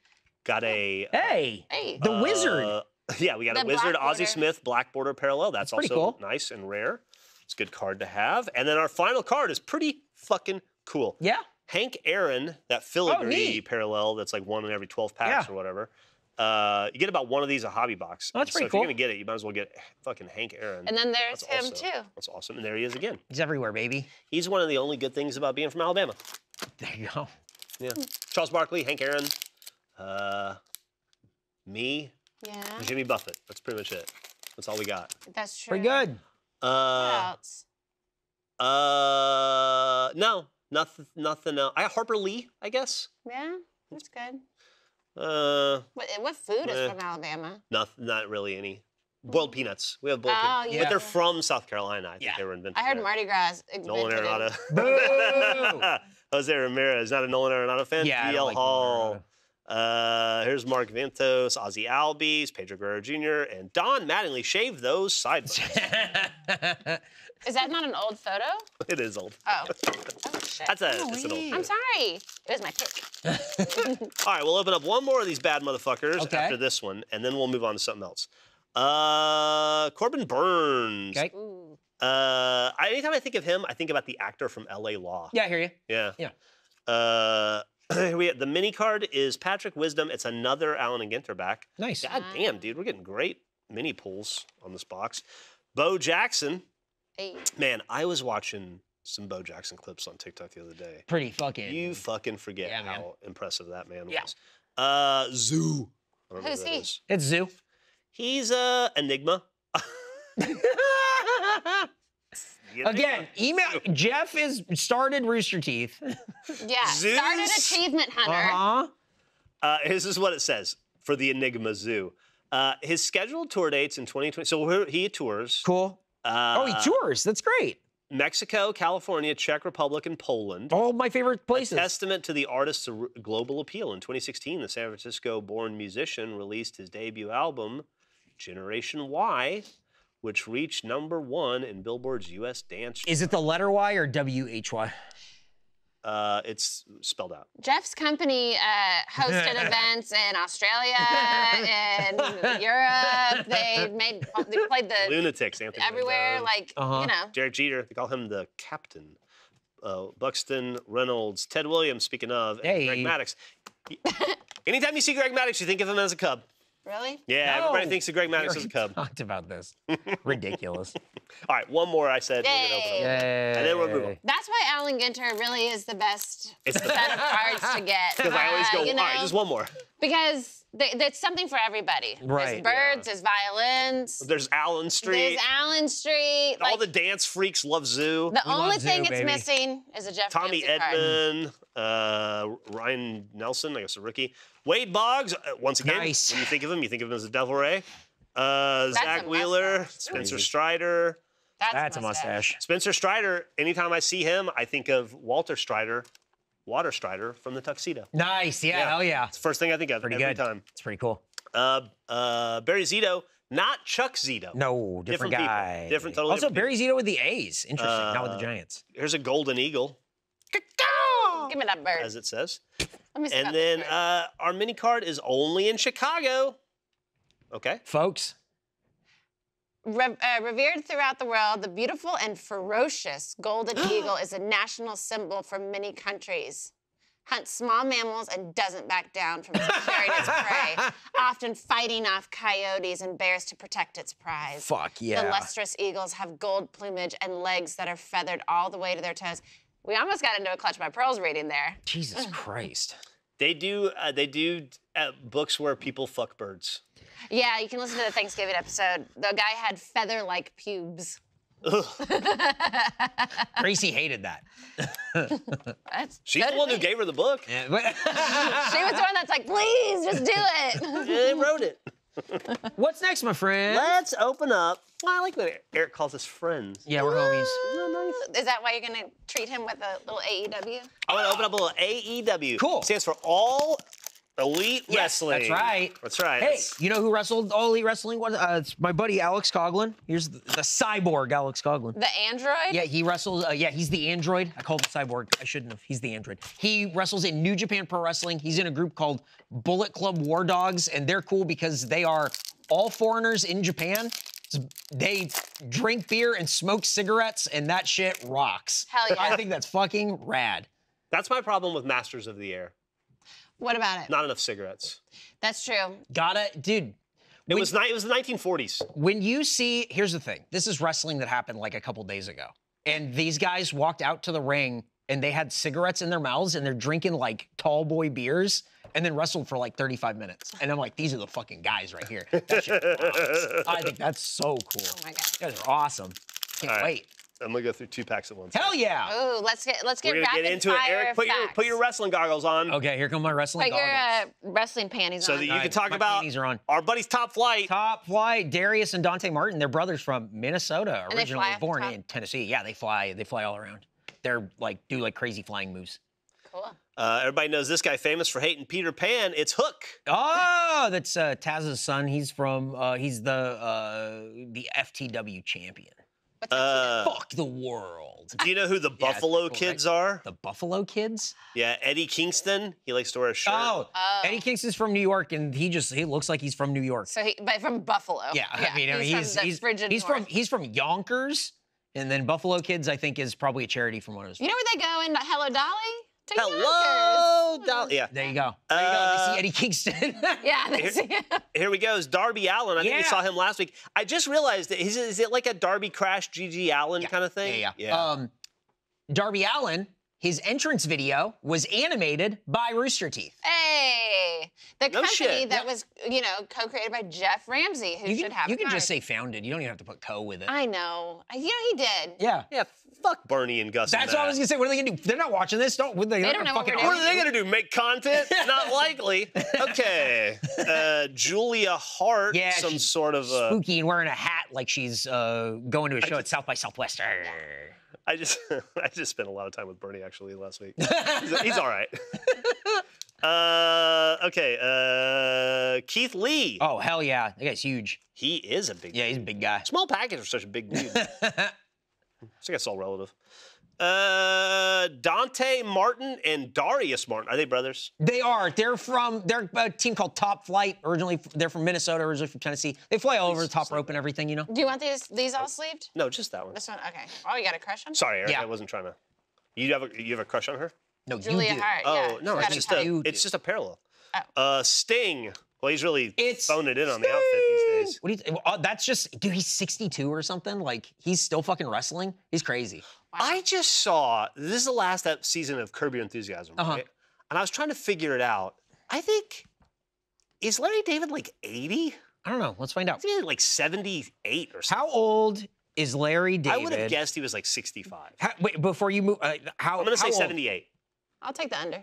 Got a... Hey! Uh, hey. The uh, wizard! Yeah, we got the a wizard, Ozzie Smith, black border parallel. That's, That's also cool. nice and rare. It's a good card to have. And then our final card is pretty fucking cool. Yeah. Hank Aaron, that filigree oh, parallel that's like one in every twelve packs yeah. or whatever. Uh, you get about one of these a hobby box. Oh, that's so pretty if cool. If you're going to get it, you might as well get fucking Hank Aaron. And then there's that's him, also, too. That's awesome. And there he is again. He's everywhere, baby. He's one of the only good things about being from Alabama. There you go. Yeah. Charles Barkley, Hank Aaron, uh, me, yeah. Jimmy Buffett. That's pretty much it. That's all we got. That's true. Pretty good. Uh, what else? Uh, no. Nothing, nothing else. I, Harper Lee, I guess. Yeah, that's good. Uh, what, what food is eh, from Alabama? Not, not really any. Boiled peanuts. We have boiled oh, peanuts. Yeah. But they're from South Carolina. I think yeah. they were invented. I heard there. Mardi Gras invented. Nolan Arenado. Boo! Jose Ramirez, not a Nolan Arenado fan. Yeah, D L like Hall. Uh, here's Mark Ventos, Ozzie Albies, Pedro Guerrero Junior, and Don Mattingly shaved those sideburns. Is that not an old photo? It is old. Oh. Oh, shit. That's a, oh, that's an old photo. I'm sorry. It was my pick. All right, we'll open up one more of these bad motherfuckers okay. after this one, and then we'll move on to something else. Uh, Corbin Burns. Okay. Uh, anytime I think of him, I think about the actor from L A Law. Yeah, I hear you. Yeah. Yeah. Uh... We have, the mini card is Patrick Wisdom. It's another Allen and Ginter back. Nice. God wow. damn, dude. We're getting great mini pulls on this box. Bo Jackson. Hey. Man, I was watching some Bo Jackson clips on TikTok the other day. Pretty fucking. You fucking forget yeah, how man. impressive that man yeah. was. Uh, Zoo. Who's he? Is. It's Zoo. He's uh, Enigma. Again, email Jeff has started Rooster Teeth. Yeah, Zeus? Started Achievement Hunter. Uh-huh. Uh, this is what it says for the Enigma Zoo. Uh, his scheduled tour dates in twenty twenty. So he tours. Cool. Uh, oh, he tours. That's great. Mexico, California, Czech Republic, and Poland. All my favorite places. A testament to the artist's global appeal. In twenty sixteen, the San Francisco-born musician released his debut album, Generation Y, which reached number one in Billboard's U S dance chart. Is it the letter Y or W H Y? Uh, it's spelled out. Jeff's company uh, hosted events in Australia and Europe. They made they played the Lunatics, Anthony everywhere, Mandel. Like uh-huh. you know. Derek Jeter, they call him the captain. Uh, Buxton Reynolds, Ted Williams. Speaking of, and hey. Greg Maddux. Anytime you see Greg Maddux, you think of him as a Cub. Really? Yeah, no. Everybody thinks of Greg Maddux as a Cub. We talked about this. Ridiculous. All right, one more I said. Yay. We're gonna open up. Yay. And then we're moving. That's why Allen Ginter really is the best it's set the... of cards to get. Because uh, I always go, you know, all right, just one more. Because they, there's something for everybody. Right. There's birds, yeah. there's violins. There's Allen Street. There's Allen Street. Like, all the dance freaks love Zoo. The we only thing zoo, it's baby. missing is a Jeff Tommy Edman, uh, Ryan Nelson, I guess a rookie. Wade Boggs, once again, nice. When you think of him, you think of him as a Devil Ray. Uh, Zach Wheeler, mustache. Spencer Strider. That's, That's a mustache. mustache. Spencer Strider, anytime I see him, I think of Walter Strider, Water Strider from the Tuxedo. Nice, yeah, yeah. hell yeah. It's the first thing I think of pretty every good. time. It's pretty cool. Uh, uh, Barry Zito, not Chuck Zito. No, different, different guy. People, different, totally also, different Barry Zito with the A's. Interesting, uh, not with the Giants. Here's a Golden Eagle. Give me that bird. As it says. And then uh, our mini card is only in Chicago. Okay. Folks. Re uh, revered throughout the world, the beautiful and ferocious golden eagle is a national symbol for many countries. Hunts small mammals and doesn't back down from securing its prey, often fighting off coyotes and bears to protect its prize. Fuck yeah. The lustrous eagles have gold plumage and legs that are feathered all the way to their toes. We almost got into a Clutch by Pearls reading there. Jesus Christ. They do uh, they do uh, books where people fuck birds. Yeah, you can listen to the Thanksgiving episode. The guy had feather-like pubes. Ugh. Gracie hated that. That's She's so the one who gave her the book. Yeah, but she was the one that's like, please, just do it. They wrote it. What's next, my friend? Let's open up. I like when Eric calls us friends. Yeah, we're homies. Is that why you're going to treat him with a little A E W? I'm going to open up a little A E W. Cool. Stands for All Elite yes, Wrestling. That's right. That's right. Hey, that's... you know who wrestled All Elite Wrestling? Uh, it's my buddy Alex Coughlin. Here's the, the cyborg Alex Coughlin. The android? Yeah, he wrestles. Uh, yeah, he's the android. I called him cyborg. I shouldn't have. He's the android. He wrestles in New Japan Pro Wrestling. He's in a group called Bullet Club War Dogs, and they're cool because they are all foreigners in Japan. They drink beer and smoke cigarettes, and that shit rocks. Hell yeah. I think that's fucking rad. That's my problem with Masters of the Air. What about it? Not enough cigarettes. That's true. Gotta, dude. It when, was it was the nineteen forties. When you see, here's the thing. This is wrestling that happened like a couple days ago. And these guys walked out to the ring, and they had cigarettes in their mouths, and they're drinking like tall boy beers, and then wrestled for like thirty-five minutes. And I'm like, these are the fucking guys right here. That shit rocks. I think that's so cool. Oh my God. You guys are awesome. Can't right. wait. I'm gonna go through two packs at once. Hell yeah! Ooh, let's get let's get, We're rapid get into fire it. Eric, put facts. your put your wrestling goggles on. Okay, here come my wrestling put goggles. Put your uh, wrestling panties so on. So that you All can right, talk about are on. our buddies Top Flight. Top Flight, Darius and Dante Martin. They're brothers from Minnesota, originally born in Tennessee. Yeah, they fly. They fly all around. They're like do like crazy flying moves. Cool. Uh, everybody knows this guy, famous for hating Peter Pan. It's Hook. Oh, that's uh, Taz's son. He's from. Uh, he's the uh, the F T W champion. Uh, Fuck the world. Do you know who the Buffalo yeah, cool, Kids right? are? The Buffalo Kids? Yeah, Eddie Kingston. He likes to wear a shirt. Oh, oh. Eddie Kingston's from New York, and he just he looks like he's from New York. So he, but from Buffalo. Yeah, yeah I mean, he's he's he's, he's, he's from he's from Yonkers, and then Buffalo Kids I think is probably a charity from one of those. You know where they go in Hello Dolly? To Hello Dolly. Yeah. There you go. There you uh, go. They see Eddie Kingston. yeah. They here, see him. Here we go. It's Darby Allin. I yeah. think we saw him last week. I just realized that is, is it like a Darby Crash, G G Allin yeah. kind of thing? Yeah. yeah. yeah. Um, Darby Allin. His entrance video was animated by Rooster Teeth. Hey, the no company shit. that no. was, you know, co-created by Jeff Ramsey, who you should can, have. You can just say founded. You don't even have to put co with it. I know. You know he did. Yeah. Yeah. Fuck Bernie and Gus. That's and that. what I was gonna say. What are they gonna do? They're not watching this. Don't. They, they don't know fucking what, what are they gonna do? Make content? Not likely. Okay. Uh, Julia Hart. Yeah. Some she's sort of uh, spooky and wearing a hat like she's uh, going to a show I, at South by Southwest. Yeah. I just I just spent a lot of time with Bernie actually last week. he's, he's all right. uh, okay, uh, Keith Lee. Oh hell yeah, that guy's huge. He is a big. Yeah, dude. He's a big guy. Small package for such a big dude. I think it's all relative. Uh, Dante Martin and Darius Martin. Are they brothers? They are. They're from. They're a team called Top Flight. Originally, they're from Minnesota. Originally from Tennessee. They fly all over the top rope and everything, you know. Do you want these? These all sleeved? No, just that one. This one. Okay. Oh, you got a crush on? Sorry, Eric, yeah. I wasn't trying to. You have a you have a crush on her? No, Julia you do. Hart. Oh yeah. no, it's just a, it's just a parallel. Oh. Uh, Sting. Well, he's really it's phoned it in on Sting. the outfit these days. What do you? Th oh, that's just dude. He's sixty-two or something. Like he's still fucking wrestling. He's crazy. Wow. I just saw, this is the last season of Curb Your Enthusiasm, uh-huh. right? And I was trying to figure it out. I think, is Larry David like eighty? I don't know. Let's find out. He's like seventy-eight or something. How old is Larry David? I would have guessed he was like sixty-five. How, wait, before you move, uh, how I'm going to say seventy-eight. Old? I'll take the under.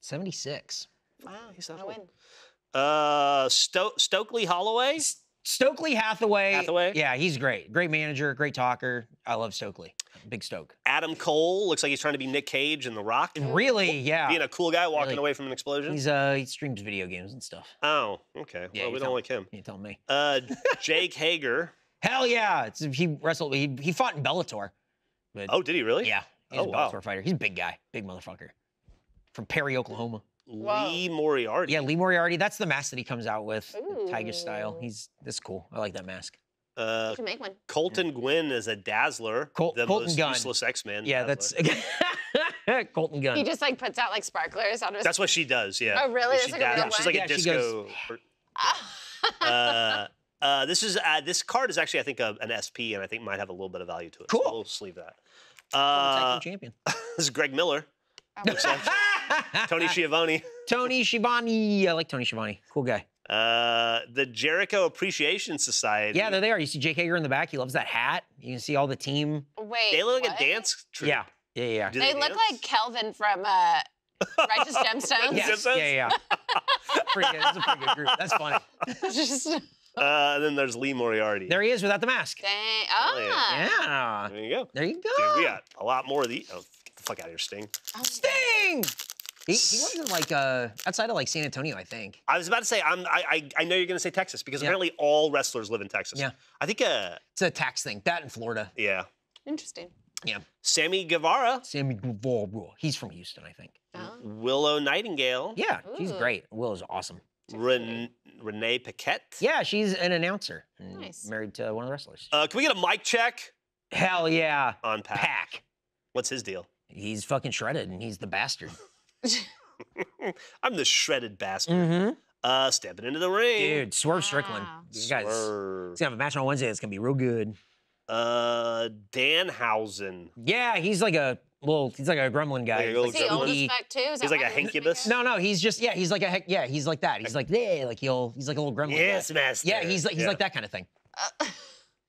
seventy-six. Wow, he's not old. Uh, Sto Stokely Holloway? S Stokely Hathaway. Hathaway? Yeah, he's great. Great manager, great talker. I love Stokely. Big Stoke. Adam Cole looks like he's trying to be Nick Cage in The Rock. Really? Yeah. Being a cool guy walking really. away from an explosion. He's uh he streams video games and stuff. Oh, okay. Yeah, well, we don't tell, like him. You tell me. Uh, Jake Hager. Hell yeah! It's, he wrestled. He he fought in Bellator. But oh, did he really? Yeah. He's oh, a Bellator wow. fighter. He's a big guy, big motherfucker, from Perry, Oklahoma. Whoa. Lee Moriarty. Yeah, Lee Moriarty. That's the mask that he comes out with, Tiger style. He's that's cool. I like that mask. Uh, you can make one. Colton yeah. Gwynn is a dazzler. Col the Colton most Gunn. useless X-Men. Yeah, dazzler. that's Colton Gunn. He just like puts out like sparklers on his. That's what she does. Yeah. Oh really? She like yeah, she's like yeah, a disco. Goes... uh, uh, this is uh, this card is actually I think a, an S P and I think might have a little bit of value to it. Cool. So we'll sleeve that. Uh, champion. This is Greg Miller. Oh, looks like. Tony Schiavone. Tony Schiavone. I like Tony Schiavone. Cool guy. Uh, the Jericho Appreciation Society. Yeah, there they are. You see Jake Hager in the back. He loves that hat. You can see all the team. Wait, they look like a dance troupe. Yeah, yeah, yeah. Do they they look like Kelvin from uh, Righteous Gemstones. yes. Yeah, yeah, yeah. pretty good. That's a pretty good group. That's funny. Just... uh, and then there's Lee Moriarty. There he is without the mask. Dang. Ah. Yeah. There you go. There you go. Dude, we got a lot more of these. Oh, get the fuck out of here, Sting. Oh. Sting! He, he wasn't like uh, outside of like San Antonio, I think. I was about to say I'm. I I, I know you're going to say Texas because yeah. apparently all wrestlers live in Texas. Yeah. I think uh, it's a tax thing. That in Florida. Yeah. Interesting. Yeah. Sammy Guevara. Sammy Guevara. He's from Houston, I think. Oh. Willow Nightingale. Yeah, ooh, she's great. Willow's awesome. Ren Renee Paquette. Yeah, she's an announcer. Nice. Married to one of the wrestlers. Uh, can we get a mic check? Hell yeah. On Pac. Pac. What's his deal? He's fucking shredded, and he's the bastard. I'm the shredded bastard. Mm-hmm. Uh, stepping into the ring. Dude, Swerve wow. Strickland. You guys, Swerve. He's gonna have a match on Wednesday that's gonna be real good. Uh, Danhausen. Yeah, he's like a little, he's like a gremlin guy. Like is he old as fuck too? Is he's like a Hankubus? No, no, he's just, yeah, he's like a heck, yeah, he's like that. He's like, yeah, like he'll, he's like a little gremlin yes, guy. Yes, master. Yeah, he's like, he's yeah. like that kind of thing. Uh,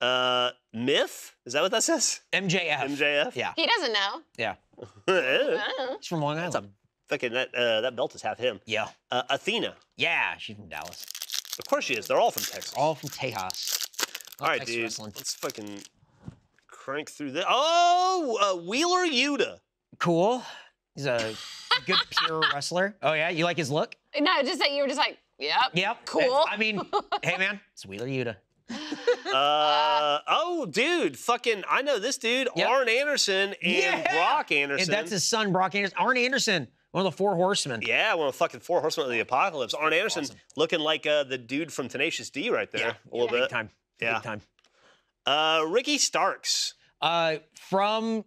Uh, Myth? Is that what that says? M J F. M J F? Yeah. He doesn't know. Yeah. He's from Long Island. A, fucking, that, uh, that belt is half him. Yeah. Uh, Athena. Yeah, she's from Dallas. Of course she is. They're all from Texas. All from Tejas. All right, Texas dude. Wrestling. Let's fucking crank through this. Oh, uh, Wheeler Yuta. Cool. He's a good pure wrestler. Oh, yeah? You like his look? No, just that you were just like, yep. Yep. Cool. It's, I mean, hey, man, it's Wheeler Yuta. uh, uh, oh, dude, fucking, I know this dude, yep. Arn Anderson and yeah. Brock Anderson. And that's his son, Brock Anderson. Arn Anderson, one of the four horsemen. Yeah, one of the fucking four horsemen of the apocalypse. Arn Anderson awesome. looking like uh, the dude from Tenacious D right there. Yeah, a little yeah. bit. Big time. Yeah. Big time. Uh, Ricky Starks. Uh, from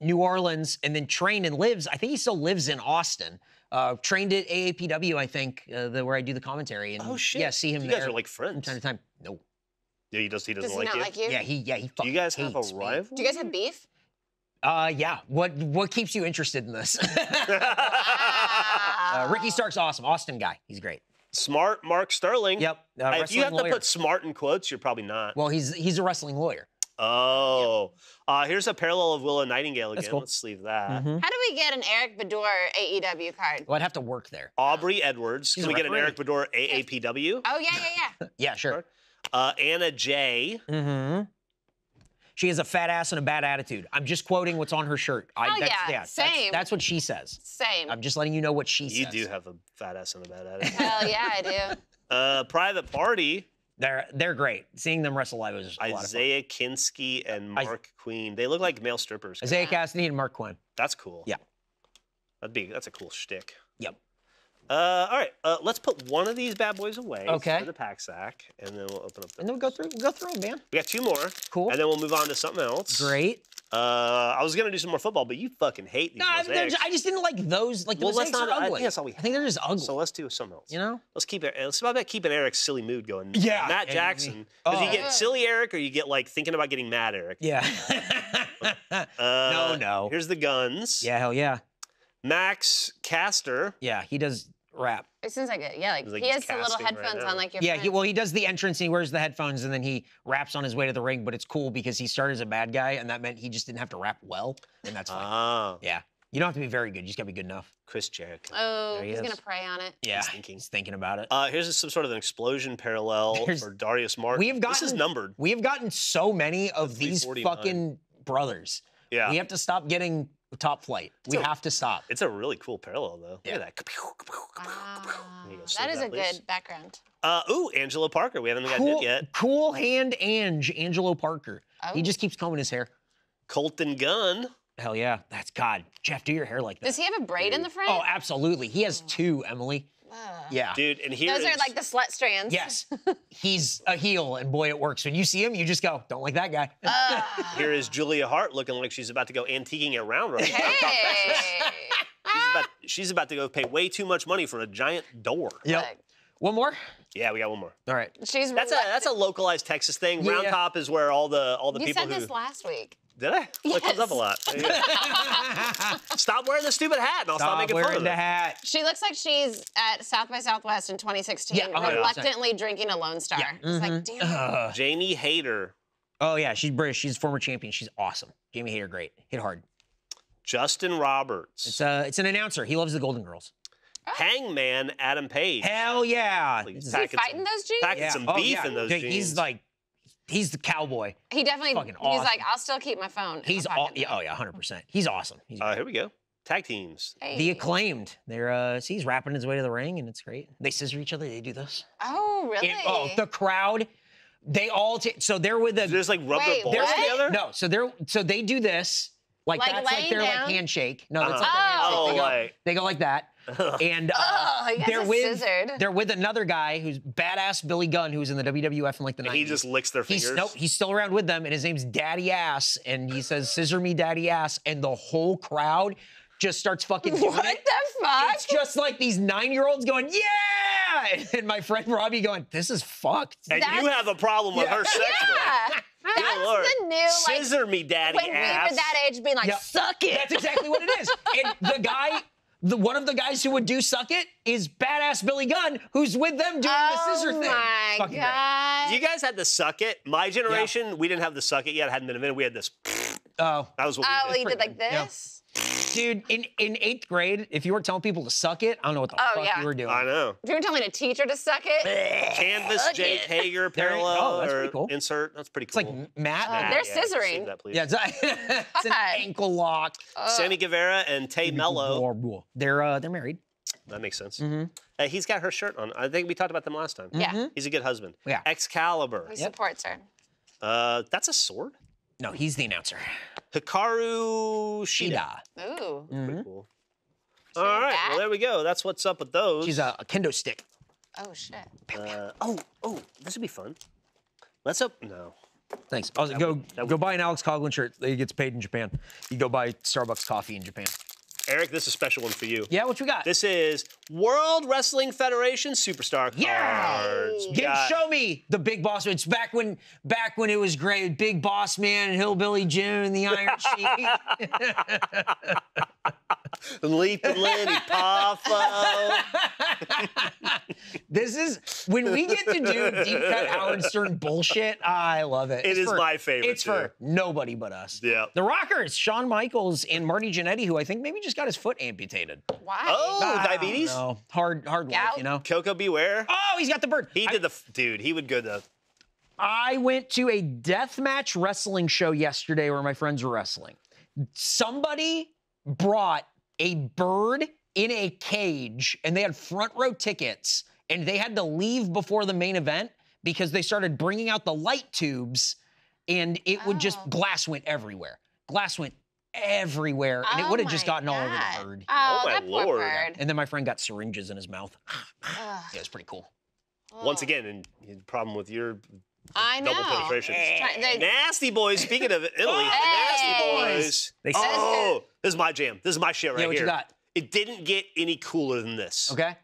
New Orleans and then trained and lives, I think he still lives in Austin. Uh, trained at A A P W, I think, uh, the, where I do the commentary. And, oh, shit. Yeah, see him you there. You guys are like friends. From time to time. No. Yeah, he does. He doesn't does he like, you? like you. Yeah, he. Yeah, he. Do you guys have a rival? Me. Do you guys have beef? Uh, yeah. What What keeps you interested in this? uh, Ricky Stark's awesome. Austin guy. He's great. Smart Mark Sterling. Yep. Uh, if you have lawyer. to put "smart" in quotes, you're probably not. Well, he's he's a wrestling lawyer. Oh. Yep. Uh, here's a parallel of Willow Nightingale again. That's cool. Let's leave that. Mm-hmm. How do we get an Eric Bedour A E W card? Well, I'd have to work there. Aubrey Edwards. She's Can we referee. get an Eric Bedour A A P W? Oh yeah, yeah, yeah. yeah, sure. Card? Uh, Anna Jay. Mm-hmm. She has a fat ass and a bad attitude. I'm just quoting what's on her shirt. I, oh, that's, yeah, yeah, same. That's, that's what she says. Same. I'm just letting you know what she you says. You do have a fat ass and a bad attitude. Hell yeah, I do. Uh, Private Party. They're they're great. Seeing them wrestle live was just a lot of fun. Isaiah Kinski and Mark I, Queen. They look like male strippers. Guys. Isaiah Cassidy and Mark Quinn. That's cool. Yeah. That'd be, that's a cool shtick. Yep. Uh, all right, uh, let's put one of these bad boys away okay. for the pack sack, and then we'll open up the. And then we'll go through, we'll go through them, man. We got two more. Cool. And then we'll move on to something else. Great. Uh, I was gonna do some more football, but you fucking hate these no, mosaics. I just didn't like those. Like the well, mosaics let's not, are ugly. I think that's all we have. I think they're just ugly. So let's do something else. You know? Let's keep it. Let's about keeping Eric's silly mood going. Yeah. Matt Jackson. Because oh. you get silly Eric, or you get like thinking about getting mad Eric. Yeah. uh, no, no. Here's the guns. Yeah, hell yeah. Max Caster. Yeah, he does. Rap. It seems like it. Yeah, like, like he has the little headphones right on, like your. Yeah, he, well, he does the entrance and he wears the headphones and then he raps on his way to the ring. But it's cool because he started as a bad guy and that meant he just didn't have to rap well, and that's fine. Oh. Yeah, you don't have to be very good. You just gotta be good enough. Chris Jericho. Oh, he he's is. gonna pray on it. Yeah, he's thinking, he's thinking about it. Uh, here's some sort of an explosion parallel There's, for Darius Martin. We've gotten. This is numbered. We have gotten so many of these fucking brothers. Yeah. We have to stop getting. Top Flight. It's we a, have to stop. It's a really cool parallel, though. Yeah. Look at that. Wow. Go, that is that, a please. good background. Uh, ooh, Angelo Parker. We haven't cool, got it yet. Cool hand Ange, Angelo Parker. Oh. He just keeps combing his hair. Colton Gunn. Hell yeah. That's God. Jeff, do your hair like that. Does he have a braid Dude. in the front? Oh, absolutely. He has oh. two, Emily. Wow. Yeah. Dude, and here Those is... are like the slut strands. Yes. He's a heel, and boy, it works. When you see him, you just go, don't like that guy. Uh. Here is Julia Hart looking like she's about to go antiquing at Round Rock. Hey. she's, about, she's about to go pay way too much money for a giant door. Yep. One more? Yeah, we got one more. All right. She's that's a that's a localized Texas thing. Yeah. Round Top is where all the all the you people who... You said this last week. Did I? Yes. It comes up a lot. Stop wearing the stupid hat, and I'll stop, stop making fun of it. Stop wearing the hat. She looks like she's at South by Southwest in twenty sixteen, yeah, oh, reluctantly yeah. drinking a Lone Star. Yeah. It's mm-hmm. like, damn. Uh, Jamie Hayter. Oh, yeah, she's British. She's a former champion. She's awesome. Jamie Hayter, great. Hit hard. Justin Roberts. It's, uh, it's an announcer. He loves the Golden Girls. Oh. Hangman Adam Page. Hell yeah. Like, is he fighting some, those jeans? Packing yeah. some oh, beef yeah. in those Dude, jeans. He's like... He's the cowboy. He definitely, fucking awesome. He's like, I'll still keep my phone. He's all, yeah, oh yeah, one hundred percent. He's awesome. He's uh, here we go. Tag teams. Hey. The Acclaimed. They're, uh, see, he's rapping his way to the ring, and it's great. They scissor each other. They do this. Oh, really? It, oh, the crowd. They all, t so they're with the. So there's like rub Wait, their balls what? together? No, so they're, so they do this. Like, like that's like their down? like handshake. No, uh-huh. that's like oh. their handshake. They go, like... they go like that. And uh, oh, they're with scissored. they're with another guy who's badass Billy Gunn, who's in the W W F in like the nineties. He just licks their fingers. He's, nope, he's still around with them, and his name's Daddy Ass, and he says, "Scissor me, Daddy Ass," and the whole crowd just starts fucking doing What it. the fuck? It's just like these nine-year-olds going, "Yeah!" And my friend Robbie going, "This is fucked." And That's... you have a problem with yeah. her sex yeah. That's Lord. the new, like... Scissor me, daddy when ass. When we were that age, being like, yep. "Suck it." That's exactly what it is. And the guy, the, one of the guys who would do "Suck It" is badass Billy Gunn, who's with them doing oh the scissor thing. Oh, my God. Great. You guys had the "Suck It." My generation, yeah. we didn't have the "Suck It" yet. It hadn't been a minute. We had this... Oh. That was what oh, we did. Oh, you did like this? Yeah. Dude, in, in eighth grade, if you were telling people to suck it, I don't know what the oh, fuck yeah. you were doing. I know. If you were telling a teacher to suck it. Canvas, suck Jake it. Hager, parallel, oh, that's pretty cool. insert. That's pretty cool. It's like Matt. Oh, they're yeah, scissoring. That, yeah, it's, it's an ankle lock. Uh, Sammy Guevara and Tay Mello. They're, uh, they're married. That makes sense. Mm-hmm. uh, he's got her shirt on. I think we talked about them last time. Yeah. Mm-hmm. He's a good husband. Yeah. Excalibur. He yep. supports her. Uh, that's a sword? No, he's the announcer. Hikaru Shida. Ooh. Mm-hmm. Pretty cool. All right, that? well, there we go. That's what's up with those. She's a, a kendo stick. Oh, shit. Uh, oh, oh, this would be fun. Let's hope, no. Thanks. I'll that go would, go would. buy an Alex Coughlin shirt. He gets paid in Japan. You go buy Starbucks coffee in Japan. Eric, this is a special one for you. Yeah, what you got? This is World Wrestling Federation Superstar yeah. cards. Yeah, show me the Big Boss. It's back when, back when it was great. Big Boss Man and Hillbilly Jim and the Iron Sheik. Leaping Lenny Poffo. This is when we get to do deep cut Howard Stern bullshit. I love it. It it's is for, my favorite. It's too. for nobody but us. Yeah. The Rockers, Shawn Michaels and Marty Jannetty, who I think maybe just got his foot amputated. Why? Oh, I diabetes? No, hard, hard work, you know. Coco Beware. Oh, he's got the bird. He I, did the dude. He would go the. I went to a deathmatch wrestling show yesterday where my friends were wrestling. Somebody brought a bird in a cage, and they had front row tickets, and they had to leave before the main event because they started bringing out the light tubes, and it oh. would just glass went everywhere. Glass went. everywhere, and oh it would have just gotten God. all over the bird. Oh, oh my that Lord. Poor bird. And then my friend got syringes in his mouth. Yeah, it was pretty cool. Ugh. Once again, and the problem with your I double know. penetration. Hey. Nasty Boys, speaking of Italy, hey. Nasty Boys. They oh, this is my jam. This is my shit right yeah, what here. You got? It didn't get any cooler than this. Okay.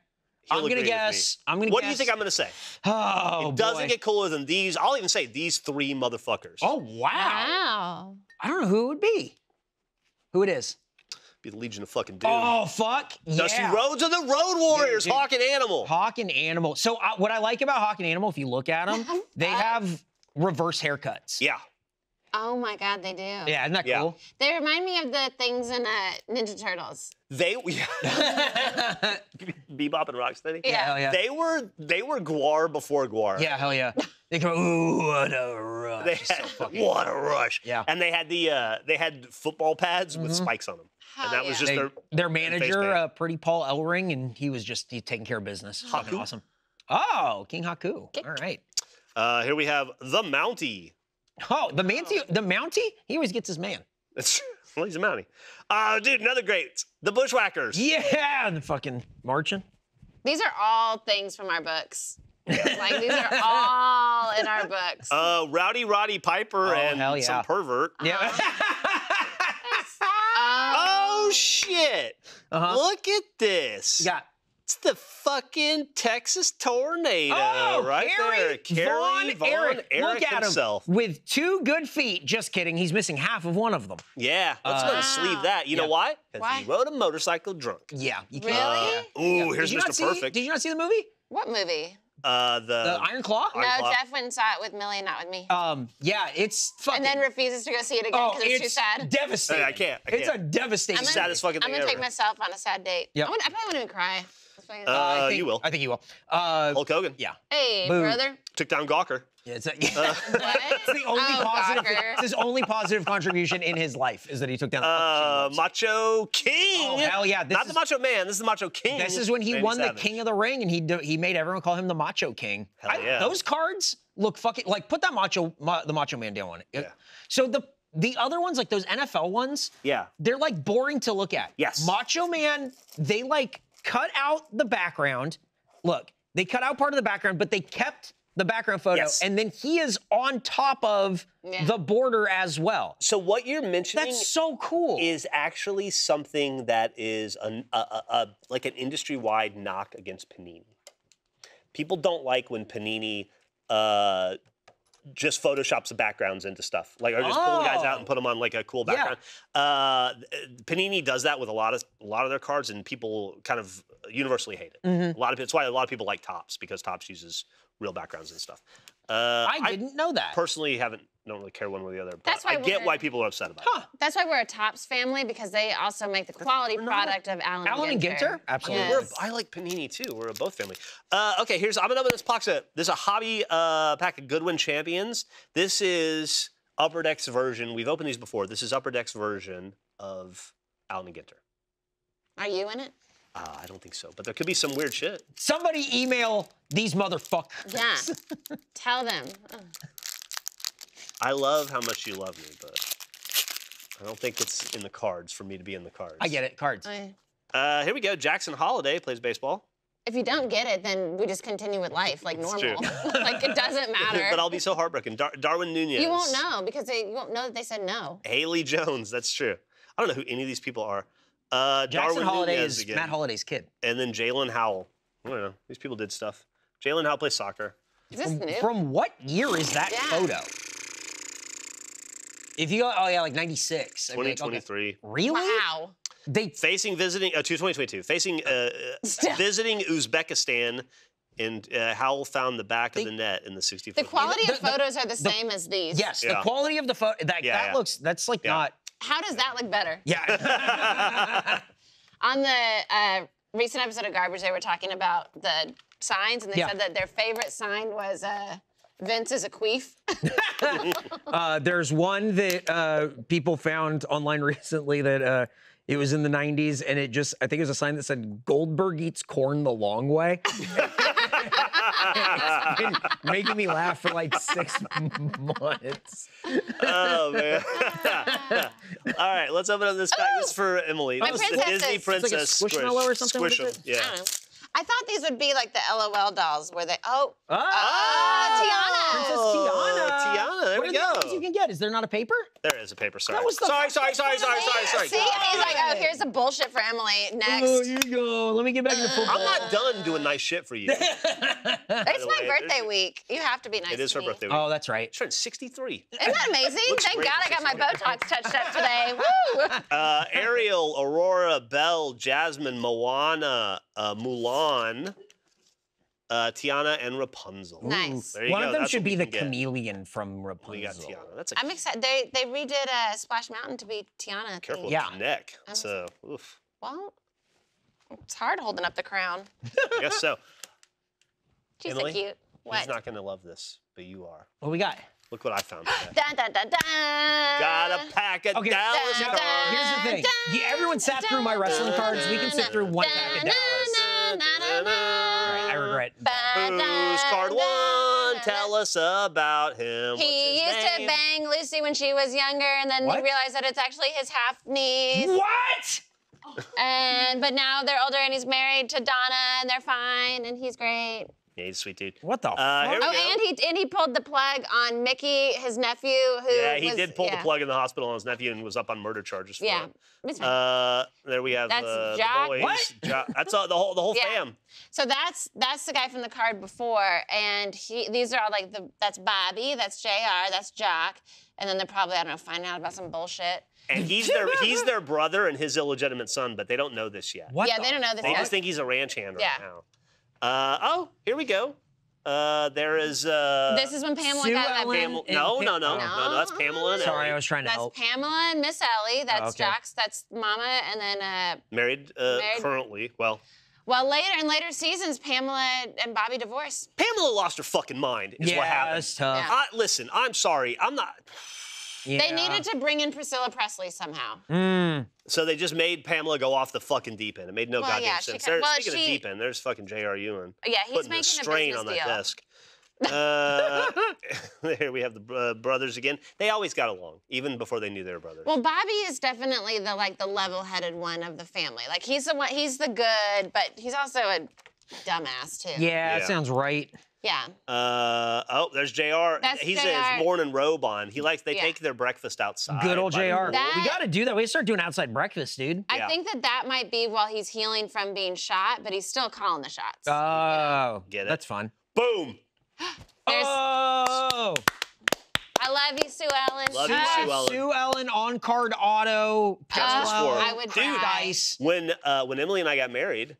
He'll I'm gonna guess. I'm gonna what guess. What do you think I'm gonna say? Oh, it doesn't boy. get cooler than these. I'll even say these three motherfuckers. Oh, wow. Wow. I don't know who it would be. Who it is? Be the Legion of fucking Doom. Oh, fuck. Dusty yeah. Rhodes and the Road Warriors. Dude, dude. Hawk and Animal. Hawk and Animal. So uh, what I like about Hawk and Animal, if you look at them, they have reverse haircuts. Yeah. Oh, my God, they do. Yeah, isn't that yeah. cool? They remind me of the things in uh, Ninja Turtles. They... Yeah. Bebop and Rocksteady? Yeah. yeah, hell yeah. They were, they were Gwar before Gwar. Yeah, hell yeah. They go, ooh, what a rush. They had, so what a rush. Yeah. And they had the uh, they had football pads mm-hmm. with spikes on them. Hell and that yeah. was just they, their... Their manager, uh, pretty Paul Ellering, and he was just he taking care of business. Haku. Fucking awesome. Oh, King Haku. Kick. All right. Uh, here we have the Mountie. Oh, the Mountie, the Mountie? He always gets his man. That's well, he's a Mountie. Uh, dude, another great. The Bushwhackers. Yeah, the fucking marching. These are all things from our books. Yeah. Like, these are all in our books. Uh, Rowdy Roddy Piper oh, and yeah. some pervert. Yeah. Uh-huh. Oh, shit. Uh-huh. Look at this. Yeah. It's the fucking Texas Tornado oh, right Harry, there. Carrie, Vaughn, Vaughn, Eric, Eric look at himself. Him with two good feet. Just kidding. He's missing half of one of them. Yeah. Let's uh, go to sleeve that. You yeah. know why? Because he rode a motorcycle drunk. Yeah. You really? Uh, ooh, yeah. here's Mister Perfect. Did you not see the movie? What movie? Uh, the, the Iron Claw? Iron no, Claw. Jeff went and saw it with Millie, not with me. Um, yeah, it's fucking... And then refuses to go see it again because oh, it's, it's too sad. Devastating. I can't, I can't. It's a devastating, saddest fucking thing I'm gonna, I'm gonna thing take ever. myself on a sad date. Yep. I, would, I probably wouldn't even cry. say his uh, name? I think, you will. I think you will. Uh, Hulk Hogan. Yeah. Hey, Boom. brother. Took down Gawker. Yeah, it's, a, yeah. Uh, it's the only oh, positive. Gawker. It's his only positive contribution in his life is that he took down. Uh, Macho King. Oh hell yeah! This Not is, the Macho Man. This is the Macho King. This is when he Randy won Savage. the King of the Ring, and he he made everyone call him the Macho King. Hell I, yeah. Those cards look fucking like put that Macho ma, the Macho Man down on it. Yeah. So the. The other ones, like those N F L ones, yeah, they're like boring to look at. Yes. Macho Man, they like cut out the background. Look, they cut out part of the background, but they kept the background photo. Yes. And then he is on top of yeah. the border as well. So what you're mentioning That's so cool. is actually something that is an, a, a, a, like an industry-wide knock against Panini. People don't like when Panini... Uh, just photoshops the backgrounds into stuff. Like, or just oh. pull the guys out and put them on, like, a cool background. Yeah. Uh, Panini does that with a lot of a lot of their cards, and people kind of universally hate it. Mm-hmm. A lot of That's why a lot of people like Topps, because Topps uses real backgrounds and stuff. Uh, I didn't I know that. Personally, haven't don't really care one way or the other. But That's why I get why people are upset about huh. it. That's why we're a Topps family, because they also make the quality product of Allen, Allen and Ginter. Ginter? Absolutely. Yes. We're, I like Panini too. We're a both family. Uh, okay, here's I'm gonna open this box. There's a hobby uh, pack of Goodwin Champions. This is Upper Deck's version. We've opened these before. This is Upper Deck's version of Allen and Ginter. Are you in it? Uh, I don't think so, but there could be some weird shit. Somebody email these motherfuckers. Yeah, tell them. Oh. I love how much you love me, but I don't think it's in the cards for me to be in the cards. I get it, cards. I... Uh, here we go, Jackson Holiday plays baseball. If you don't get it, then we just continue with life like normal. Like, it doesn't matter. But I'll be so heartbroken. Dar Darwin Nunez. You won't know, because they you won't know that they said no. Haley Jones, that's true. I don't know who any of these people are. Uh, Jackson Darwin Holiday Nunez is again. Matt Holiday's kid. And then Jalen Howell. I don't know. These people did stuff. Jalen Howell plays soccer. Is this from, new? From what year is that yeah. photo? If you go, oh yeah, like ninety-six. twenty twenty-three. Like, okay. Really? Wow. They facing visiting uh, twenty twenty-two. Facing uh, visiting Uzbekistan. And uh, Howell found the back the, of the net in the sixty-fourth. The quality the, of the, photos the, are the, the same as these. Yes, yeah. the quality of the photo. That, yeah, that yeah. looks. That's like yeah. not. How does that look better? Yeah. On the uh, recent episode of Garbage, they were talking about the signs, and they yeah. said that their favorite sign was uh, Vince is a queef. uh, there's one that uh, people found online recently that uh, it was in the nineties, and it just, I think it was a sign that said, Goldberg eats corn the long way. It's been making me laugh for like six months. Oh man! All right, let's open up this pack. This is for Emily. My this is the Disney princess. It's like a squishmallow or something. Squishmallow. Yeah. I, I thought these would be like the L O L dolls, where they oh oh, oh Tiana. Princess Tiana. Tiana. There what we go. What you can get? Is there not a paper? There is a paper. Sorry. That was the sorry, sorry, sorry, sorry, sorry, sorry. See, oh, he's like, oh, here's the bullshit for Emily. Next. Oh, here you go. Let me get back uh, to football. I'm not done doing nice shit for you. It's my way, birthday week. You have to be nice. It is to her me. birthday week. Oh, that's right. She turned sixty-three. Isn't that amazing? Thank God I got my Botox touched up today. Woo! Uh, Ariel, Aurora, Belle, Jasmine, Moana, uh, Mulan, uh, Tiana, and Rapunzel. Nice. There you One go. of them that's should be the chameleon get. from Rapunzel. We got Tiana. That's a I'm excited. They they redid uh, Splash Mountain to be Tiana. Careful with yeah. your neck. I'm so, sorry. oof. Well, it's hard holding up the crown. I guess so. She's Emily, so cute. What? He's not gonna love this, but you are. What we got? Look what I found. Dun, dun, dun, dun. Got a pack of okay. Dallas dun, cards. Dun, Here's the thing. Dun, yeah, everyone sat dun, through my wrestling dun, cards. We can sit dun, through one dun, pack of Dallas. Dun, dun, dun, dun, dun. All right, I regret. Dun, dun, Who's card one? Dun, Tell us about him. He What's his used name? to bang Lucy when she was younger, and then what? he realized that it's actually his half niece. What? And but now they're older, and he's married to Donna, and they're fine, and he's great. Yeah, he's a sweet dude. What the uh, fuck? Oh, and he, and he pulled the plug on Mickey, his nephew, who Yeah, he was, did pull yeah. the plug in the hospital on his nephew and was up on murder charges for yeah. it. Uh, there we have that's uh, Jack. the boys. What? Jack. That's uh, the whole, the whole yeah. fam. So that's that's the guy from the card before, and he these are all like, the that's Bobby, that's J R, that's Jock, and then they're probably, I don't know, finding out about some bullshit. And he's their he's their brother and his illegitimate son, but they don't know this yet. What yeah, the they don't know this fuck? yet. They just think he's a ranch hand right yeah. now. Uh, oh, here we go. Uh, there is. Uh, this is when Pamela Sue got Ellen that. Pam no, no, no, no, no, no. That's Pamela. And Sorry, Ellie. I was trying to that's help. That's Pamela and Miss Ellie. That's oh, okay. Jax. That's Mama, and then. Uh, married, uh, married currently. Well. Well, later in later seasons, Pamela and Bobby divorced. Pamela lost her fucking mind is yeah, what happened. Yeah, that's tough. I, listen, I'm sorry. I'm not... Yeah. They needed to bring in Priscilla Presley somehow. Mm. So they just made Pamela go off the fucking deep end. It made no well, goddamn yeah, sense. Kind of, well, speaking she, of deep end, there's fucking J R Ewing. Yeah, he's putting making a strain a on that deal. Desk. uh, here we have the uh, brothers again. They always got along, even before they knew they were brothers. Well, Bobby is definitely the like the level-headed one of the family. Like he's the one, he's the good, but he's also a dumbass too. Yeah, yeah. That sounds right. Yeah. Uh, oh, there's J R. That's He's J R. His morning robe on. He likes, they yeah. take their breakfast outside. Good old J R. That, we got to do that. We start doing outside breakfast, dude. I yeah. think that that might be while he's healing from being shot, but he's still calling the shots. Oh, you know? Get it. That's fun. Boom. There's... Oh. I love you, Sue Ellen. Love you, Sue Ellen. Sue Ellen on card auto. Oh, I would dude, dice. When, uh, when Emily and I got married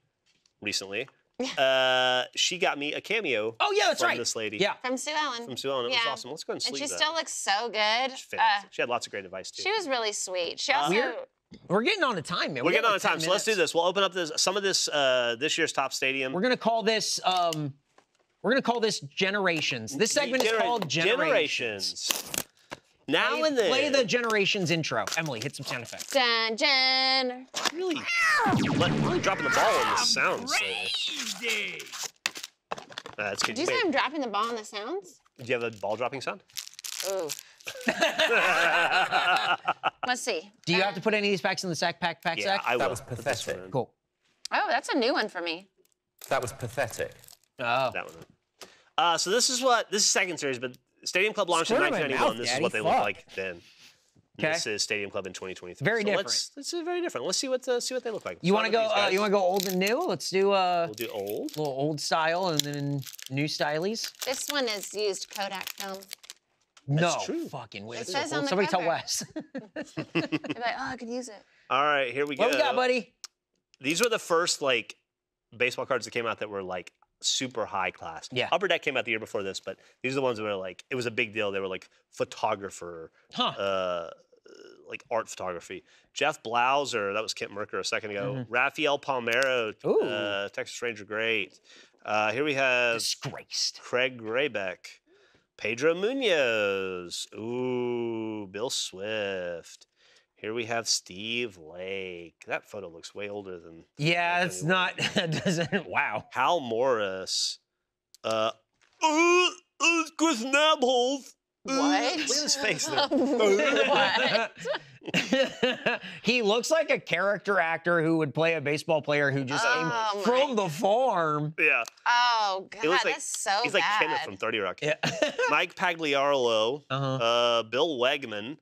recently, Uh, she got me a cameo. Oh yeah, that's from right. This lady, yeah, from Sue Ellen. From Sue Ellen, it yeah. was awesome. Let's go and sleep. And she that. still looks so good. She's fantastic. Uh, she had lots of great advice too. She was really sweet. She also. Uh, We're getting on a time, man. We're, We're getting, getting on a time, minutes. So let's do this. We'll open up this some of this uh, this year's top stadium. We're gonna call this. Um, we're gonna call this Generations. This segment Genera is called Generations. Generations. Now play, and then. Play the Generations intro. Emily, hit some sound effects. Dun, dun. Really, ah, let, really dropping the ball on the sounds. Crazy. Uh, that's good. Did you say I'm dropping the ball on the sounds? Do you have a ball dropping sound? Ooh. Let's see. Do you uh, have to put any of these packs in the sack, pack, pack, yeah, sack? I will. That was pathetic. Cool. Oh, that's a new one for me. That was pathetic. Oh. That one. Uh, so this is what, this is second series, but Stadium Club launched Squirtle in nineteen ninety-one. This Daddy is what they fuck. looked like then. Okay. This is Stadium Club in twenty twenty-three. Very so different. Let's, this is very different. Let's see what uh, see what they look like. Let's you want to go? Uh, you want to go old and new? Let's do. Uh, we'll do old. Little old style and then new stylies. This one is used Kodak film. No. That's true. Fucking weird. It says on the Somebody cover. tell Wes. You're like, oh, I could use it. All right, here we go. What we got, buddy? These were the first like baseball cards that came out that were like. Super high class. Yeah. Upper Deck came out the year before this, but these are the ones that were like, it was a big deal. They were like photographer, huh. uh, like art photography. Jeff Blauser, that was Kent Merker a second ago. Mm-hmm. Rafael Palmeiro, uh, Texas Ranger, great. Uh, here we have Disgraced. Craig Graybeck, Pedro Munoz, ooh, Bill Swift. Here we have Steve Lake. That photo looks way older than... Yeah, that's not... That doesn't... Wow. Hal Morris. Uh... Uh... uh Chris Nabholz. What? Uh, look at his face there. What? He looks like a character actor who would play a baseball player who just oh, came from the farm. Yeah. Oh, God, like, that's so he's bad. He's like Kenneth from thirty rock. Yeah. Mike Pagliarolo. Uh-huh. Uh, Bill Wegman.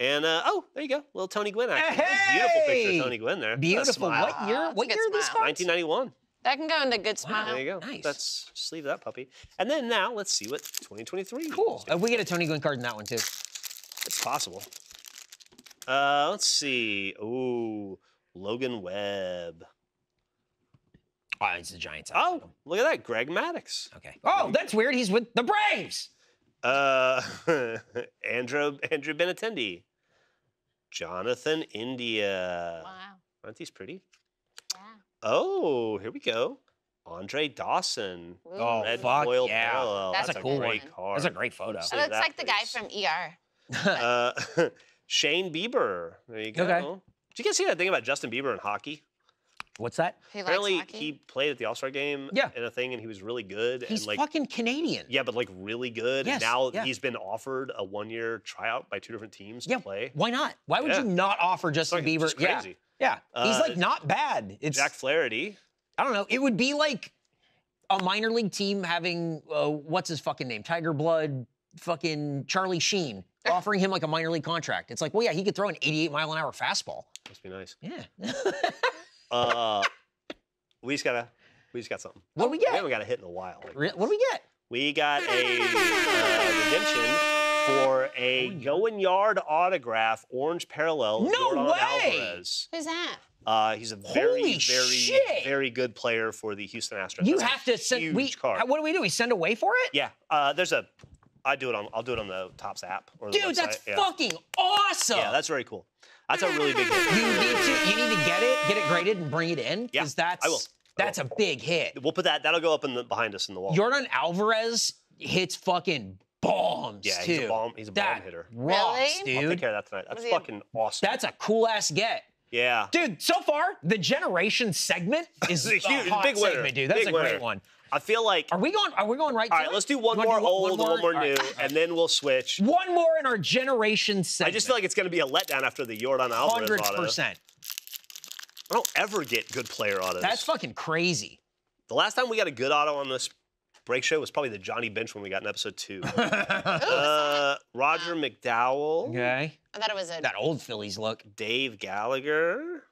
And, uh, oh, there you go. Little Tony Gwynn, actually. Hey! Beautiful picture of Tony Gwynn there. Beautiful. What year? What year are these cards? nineteen ninety-one. That can go into good smile. Wow, there you go. Nice. Let's just leave that puppy. And then now, let's see what twenty twenty-three. Cool. Uh, we get a Tony Gwynn card in that one, too. It's possible. Uh, let's see. Ooh, Logan Webb. Oh, it's the Giants. Oh, look at that. Greg Maddux. Okay. Oh, that's weird. He's with the Braves. Uh, Andrew, Andrew Benintendi. Jonathan India. Wow. Aren't these pretty? Yeah. Oh, here we go. Andre Dawson. Ooh. Oh, red fuck foil yeah. Parallel. That's, That's a cool great one. Card. That's a great photo. It looks like the guy from E R. uh, Shane Bieber. There you go. Okay. Did you guys see that thing about Justin Bieber in hockey? What's that? He Apparently, he played at the All-Star Game yeah. in a thing, and he was really good. He's and like, fucking Canadian. Yeah, but, like, really good. Yes, and now yeah. he's been offered a one-year tryout by two different teams yeah. to play. Why not? Why would yeah. you not offer Justin Bieber? It's crazy. Yeah, yeah. Uh, he's, like, not bad. It's, Jack Flaherty. I don't know. It would be, like, a minor league team having, uh, what's his fucking name? Tiger Blood, fucking Charlie Sheen, offering him, like, a minor league contract. It's like, well, yeah, he could throw an eighty-eight mile an hour fastball. Must be nice. Yeah. uh, we just got a, we just got something. What do we get? We haven't got a hit in a while. Like Re what do we get? We got a uh, redemption for a Going Yard autograph, orange parallel. No Jordan way! Alvarez. Who's that? Uh, he's a very, Holy very, shit. very good player for the Houston Astros. You That's have to send. Huge we, card. What do we do? We send away for it? Yeah. Uh, there's a. I do it on. I'll do it on the Topps app. Or the Dude, website. that's yeah. fucking awesome. Yeah, that's very cool. That's a really big deal. You need to, you need to get it, get it graded, and bring it in. Yeah, that's, I will. That's a big hit. We'll put that. That'll go up in the, behind us in the wall. Yordan Alvarez hits fucking bombs, yeah, too. Yeah, he's a bomb, he's a that bomb hitter. Rocks, really? Dude. I'll take care of that tonight. That's he, fucking awesome. That's a cool-ass get. Yeah. Dude, so far, the Generation segment is a, huge, a hot big segment, winner. Dude. That's big a winner. Great one. I feel like... Are we going Are we going right to All right, it? Let's do one more do, old, one more, one more new, right. and then we'll switch. One more in our Generation segment. I just feel like it's going to be a letdown after the Yordan Alvarez one hundred percent. I don't ever get good player autos. That's fucking crazy. The last time we got a good auto on this break show was probably the Johnny Bench when we got in episode two. uh, Roger McDowell. Okay. I thought it was a... That old Phillies look. Dave Gallagher.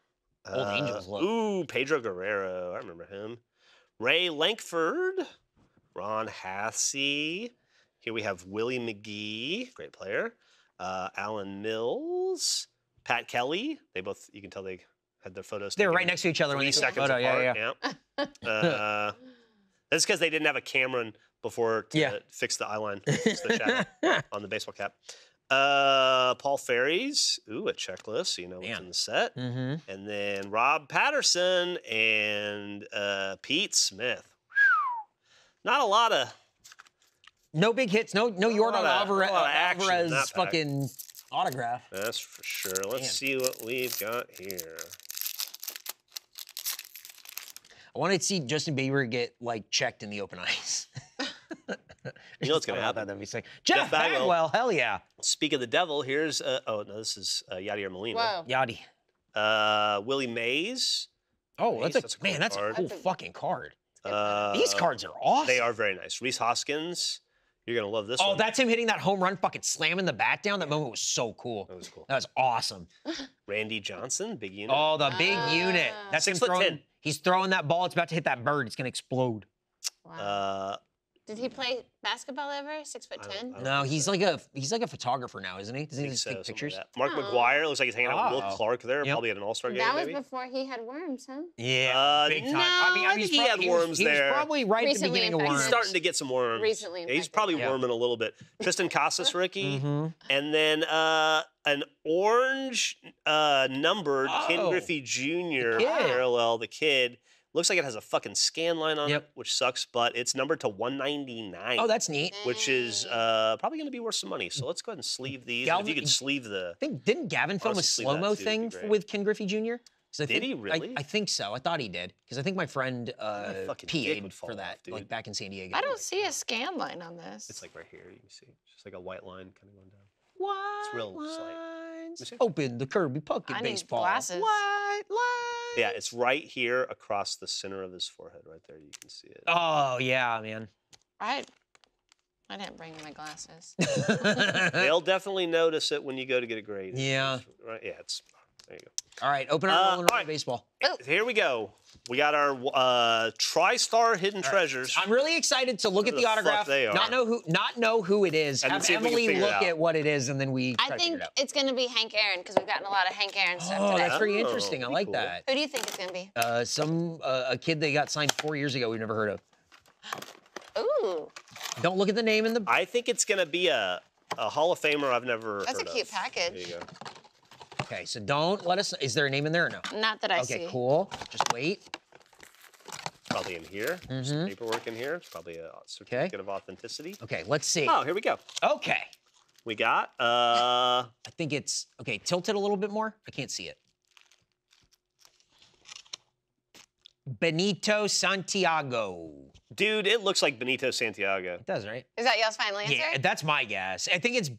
Old uh, Angels look. Ooh, Pedro Guerrero. I remember him. Ray Lankford. Ron Hasse. Here we have Willie McGee. Great player. Uh, Alan Mills. Pat Kelly. They both... You can tell they... Had their photos. They were right next to each other when they took the photo. Apart. Yeah, yeah. yeah. Uh, that's because they didn't have a Cameron before to yeah. fix the eyeline, fix the shadow on the baseball cap. Uh, Paul Ferries, ooh, a checklist, so you know Damn. what's in the set. Mm-hmm. And then Rob Patterson and uh, Pete Smith. Whew. Not a lot of. No big hits. No, no Yordan Alvarez, Alvarez fucking autograph. That's for sure. Let's Damn. see what we've got here. I wanted to see Justin Bieber get, like, checked in the open ice. You know what's going to happen. That'd be sick. Jeff, Jeff Bagwell. Bagwell, hell yeah. Speak of the devil, here's, uh, oh, no, this is uh, Yadier Molina. Wow. Yadi. Uh, Willie Mays. Oh, Mays, that's a, that's a cool man, that's card. a cool that's a, fucking card. Uh, These cards are awesome. They are very nice. Reese Hoskins. You're going to love this oh, one. Oh, that's him hitting that home run, fucking slamming the bat down. That moment was so cool. That was cool. That was awesome. Randy Johnson, big unit. Oh, the big uh, unit. That's six him throwing. ten. He's throwing that ball. It's about to hit that bird. It's going to explode. Wow. Uh, Did he play basketball ever? Six foot ten? No, he's so. like a he's like a photographer now, isn't he? Doesn't he just so, take pictures? Like Mark oh. McGuire looks like he's hanging out oh. with Will Clark there. Yep. Probably at an All-Star game. That was maybe. before he had worms, huh? Yeah, uh, big time. No, I mean, I mean, he had worms he was, there. He was probably right Recently at the beginning infected. of worms. He's starting to get some worms. Recently, yeah, he's probably yeah. worming a little bit. Tristan Casas, Ricky, mm-hmm. and then. Uh, An orange uh, numbered oh, Ken Griffey Junior parallel, the kid. Looks like it has a fucking scan line on yep. it, which sucks, but it's numbered to one ninety-nine. Oh, that's neat. Which is uh, probably going to be worth some money. So let's go ahead and sleeve these. Galvin, if you could sleeve the... I think, didn't Gavin film a slow-mo thing with Ken Griffey Junior? Did think, he really? I, I think so. I thought he did. Because I think my friend uh, P A'd for that, off, like back in San Diego. I don't see a scan line on this. It's like right here, you can see. It's just like a white line coming on down. White it's real lines. Open the Kirby Puckett baseball. Glasses. White lines. Yeah, it's right here across the center of his forehead, right there. You can see it. Oh yeah, man. I, I didn't bring my glasses. They'll definitely notice it when you go to get a grade. Yeah. It's right. Yeah. It's there. You go. All right. Open up uh, right. baseball. Oh. Here we go. We got our uh, TriStar hidden right. treasures. I'm really excited to look Whatever at the, the autograph, they are. not know who, not know who it is. And have Emily look at what it is, and then we. I try think to it it's going to be Hank Aaron because we've gotten a lot of Hank Aaron stuff oh, today. That's pretty oh, interesting. I like cool. that. Who do you think it's going to be? Uh, some uh, a kid they got signed four years ago. We've never heard of. Ooh. Don't look at the name in the. I think it's going to be a a Hall of Famer I've never. That's heard a cute of. package. There you go. Okay, so don't let us. Is there a name in there or no? Not that I okay, see. Okay, cool. Just wait. Probably in here. Mm-hmm. Some paperwork in here. It's probably a certificate okay. of authenticity. Okay, let's see. Oh, here we go. Okay. We got. Uh, I think it's okay. Tilt it a little bit more. I can't see it. Benito Santiago. Dude, it looks like Benito Santiago. It does, right? Is that y'all's final answer? Yeah, that's my guess. I think it's.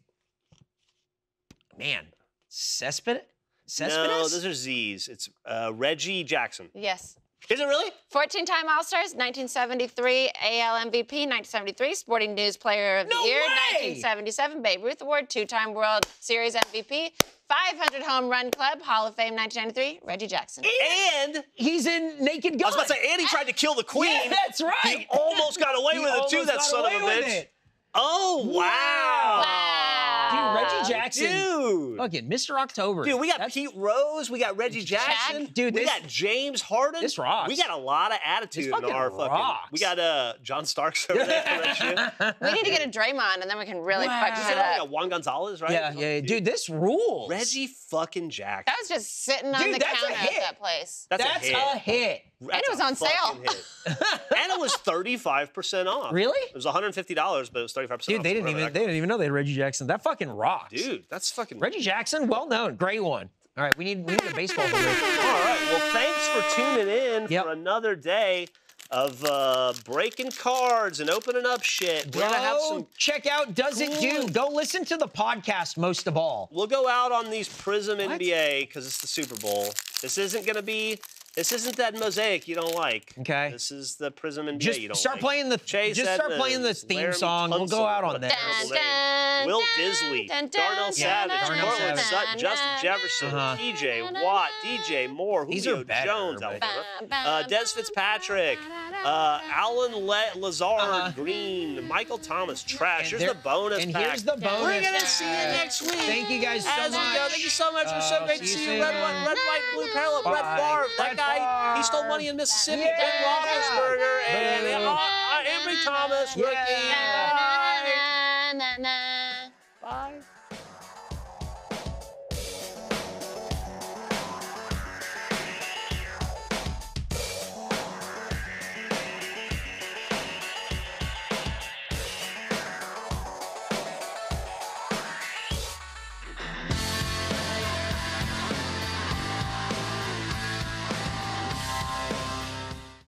Man. Cespedes? Cespedes? No, those are Z's. It's uh, Reggie Jackson. Yes. Is it really? fourteen-time All-Stars, nineteen seventy-three A L M V P, nineteen seventy-three Sporting News Player of no the Year, way! nineteen seventy-seven Babe Ruth Award, two-time World Series M V P, five hundred Home Run Club, Hall of Fame, nineteen ninety-three Reggie Jackson. And he's in Naked Gun. I was about to say, and he tried to kill the Queen. Yeah, that's right. He almost got away he with it, too, that son of a bitch. It. Oh, wow. Wow. wow. Dude, Reggie Jackson. Dude. Fucking Mister October. Dude, we got That's... Pete Rose. We got Reggie Jackson. Jack, dude, we this... got James Harden. This rocks. We got a lot of attitude fucking in our rocks. fucking... We got uh, John Starks over there. We need to get a Draymond, and then we can really wow. fuck shit up. We got Juan Gonzalez, right? Yeah, yeah, dude. dude, this rules. Reggie fucking Jackson. That was just sitting on dude, the counter at that place. That's, that's a hit. A hit. And it was on sale. And it was thirty-five percent off. Really? It was one hundred fifty dollars, but it was thirty-five percent off. Dude, they didn't even they didn't even know they had Reggie Jackson. That fucking rocks. Dude, that's fucking... Reggie Jackson, well known. Great one. All right, we need, we need a baseball video. All right, well, thanks for tuning in yep. for another day of uh, breaking cards and opening up shit. We're go gonna have some check out Does It Do. Go listen to the podcast most of all. We'll go out on these Prism what? N B A because it's the Super Bowl. This isn't gonna be. This isn't that mosaic you don't like. Okay. This is the Prism N B A just you don't start like. Playing the Chase just Edmonds, start playing the theme Larry song. Tunsil. We'll go out on that. Dun, dun, Will Disley, dun, dun, Darnell Savage, Cortland Sutton, Justin Jefferson, T J Watt, D J Moore, Julio Jones, uh, Des Fitzpatrick, uh, Alan Le Lazard, uh, Green, Michael Thomas, Trash. Here's the bonus and pack. Here's the bonus. We're gonna see you next week. Thank you guys so As much. Go, thank you so much. It was so great to see you. Red, red, white, blue, parallel. Brett Favre. That guy. He stole money in Mississippi. Yeah. Ben Roethlisberger and Emory Thomas. Yeah. Rookie. Bye. Bye.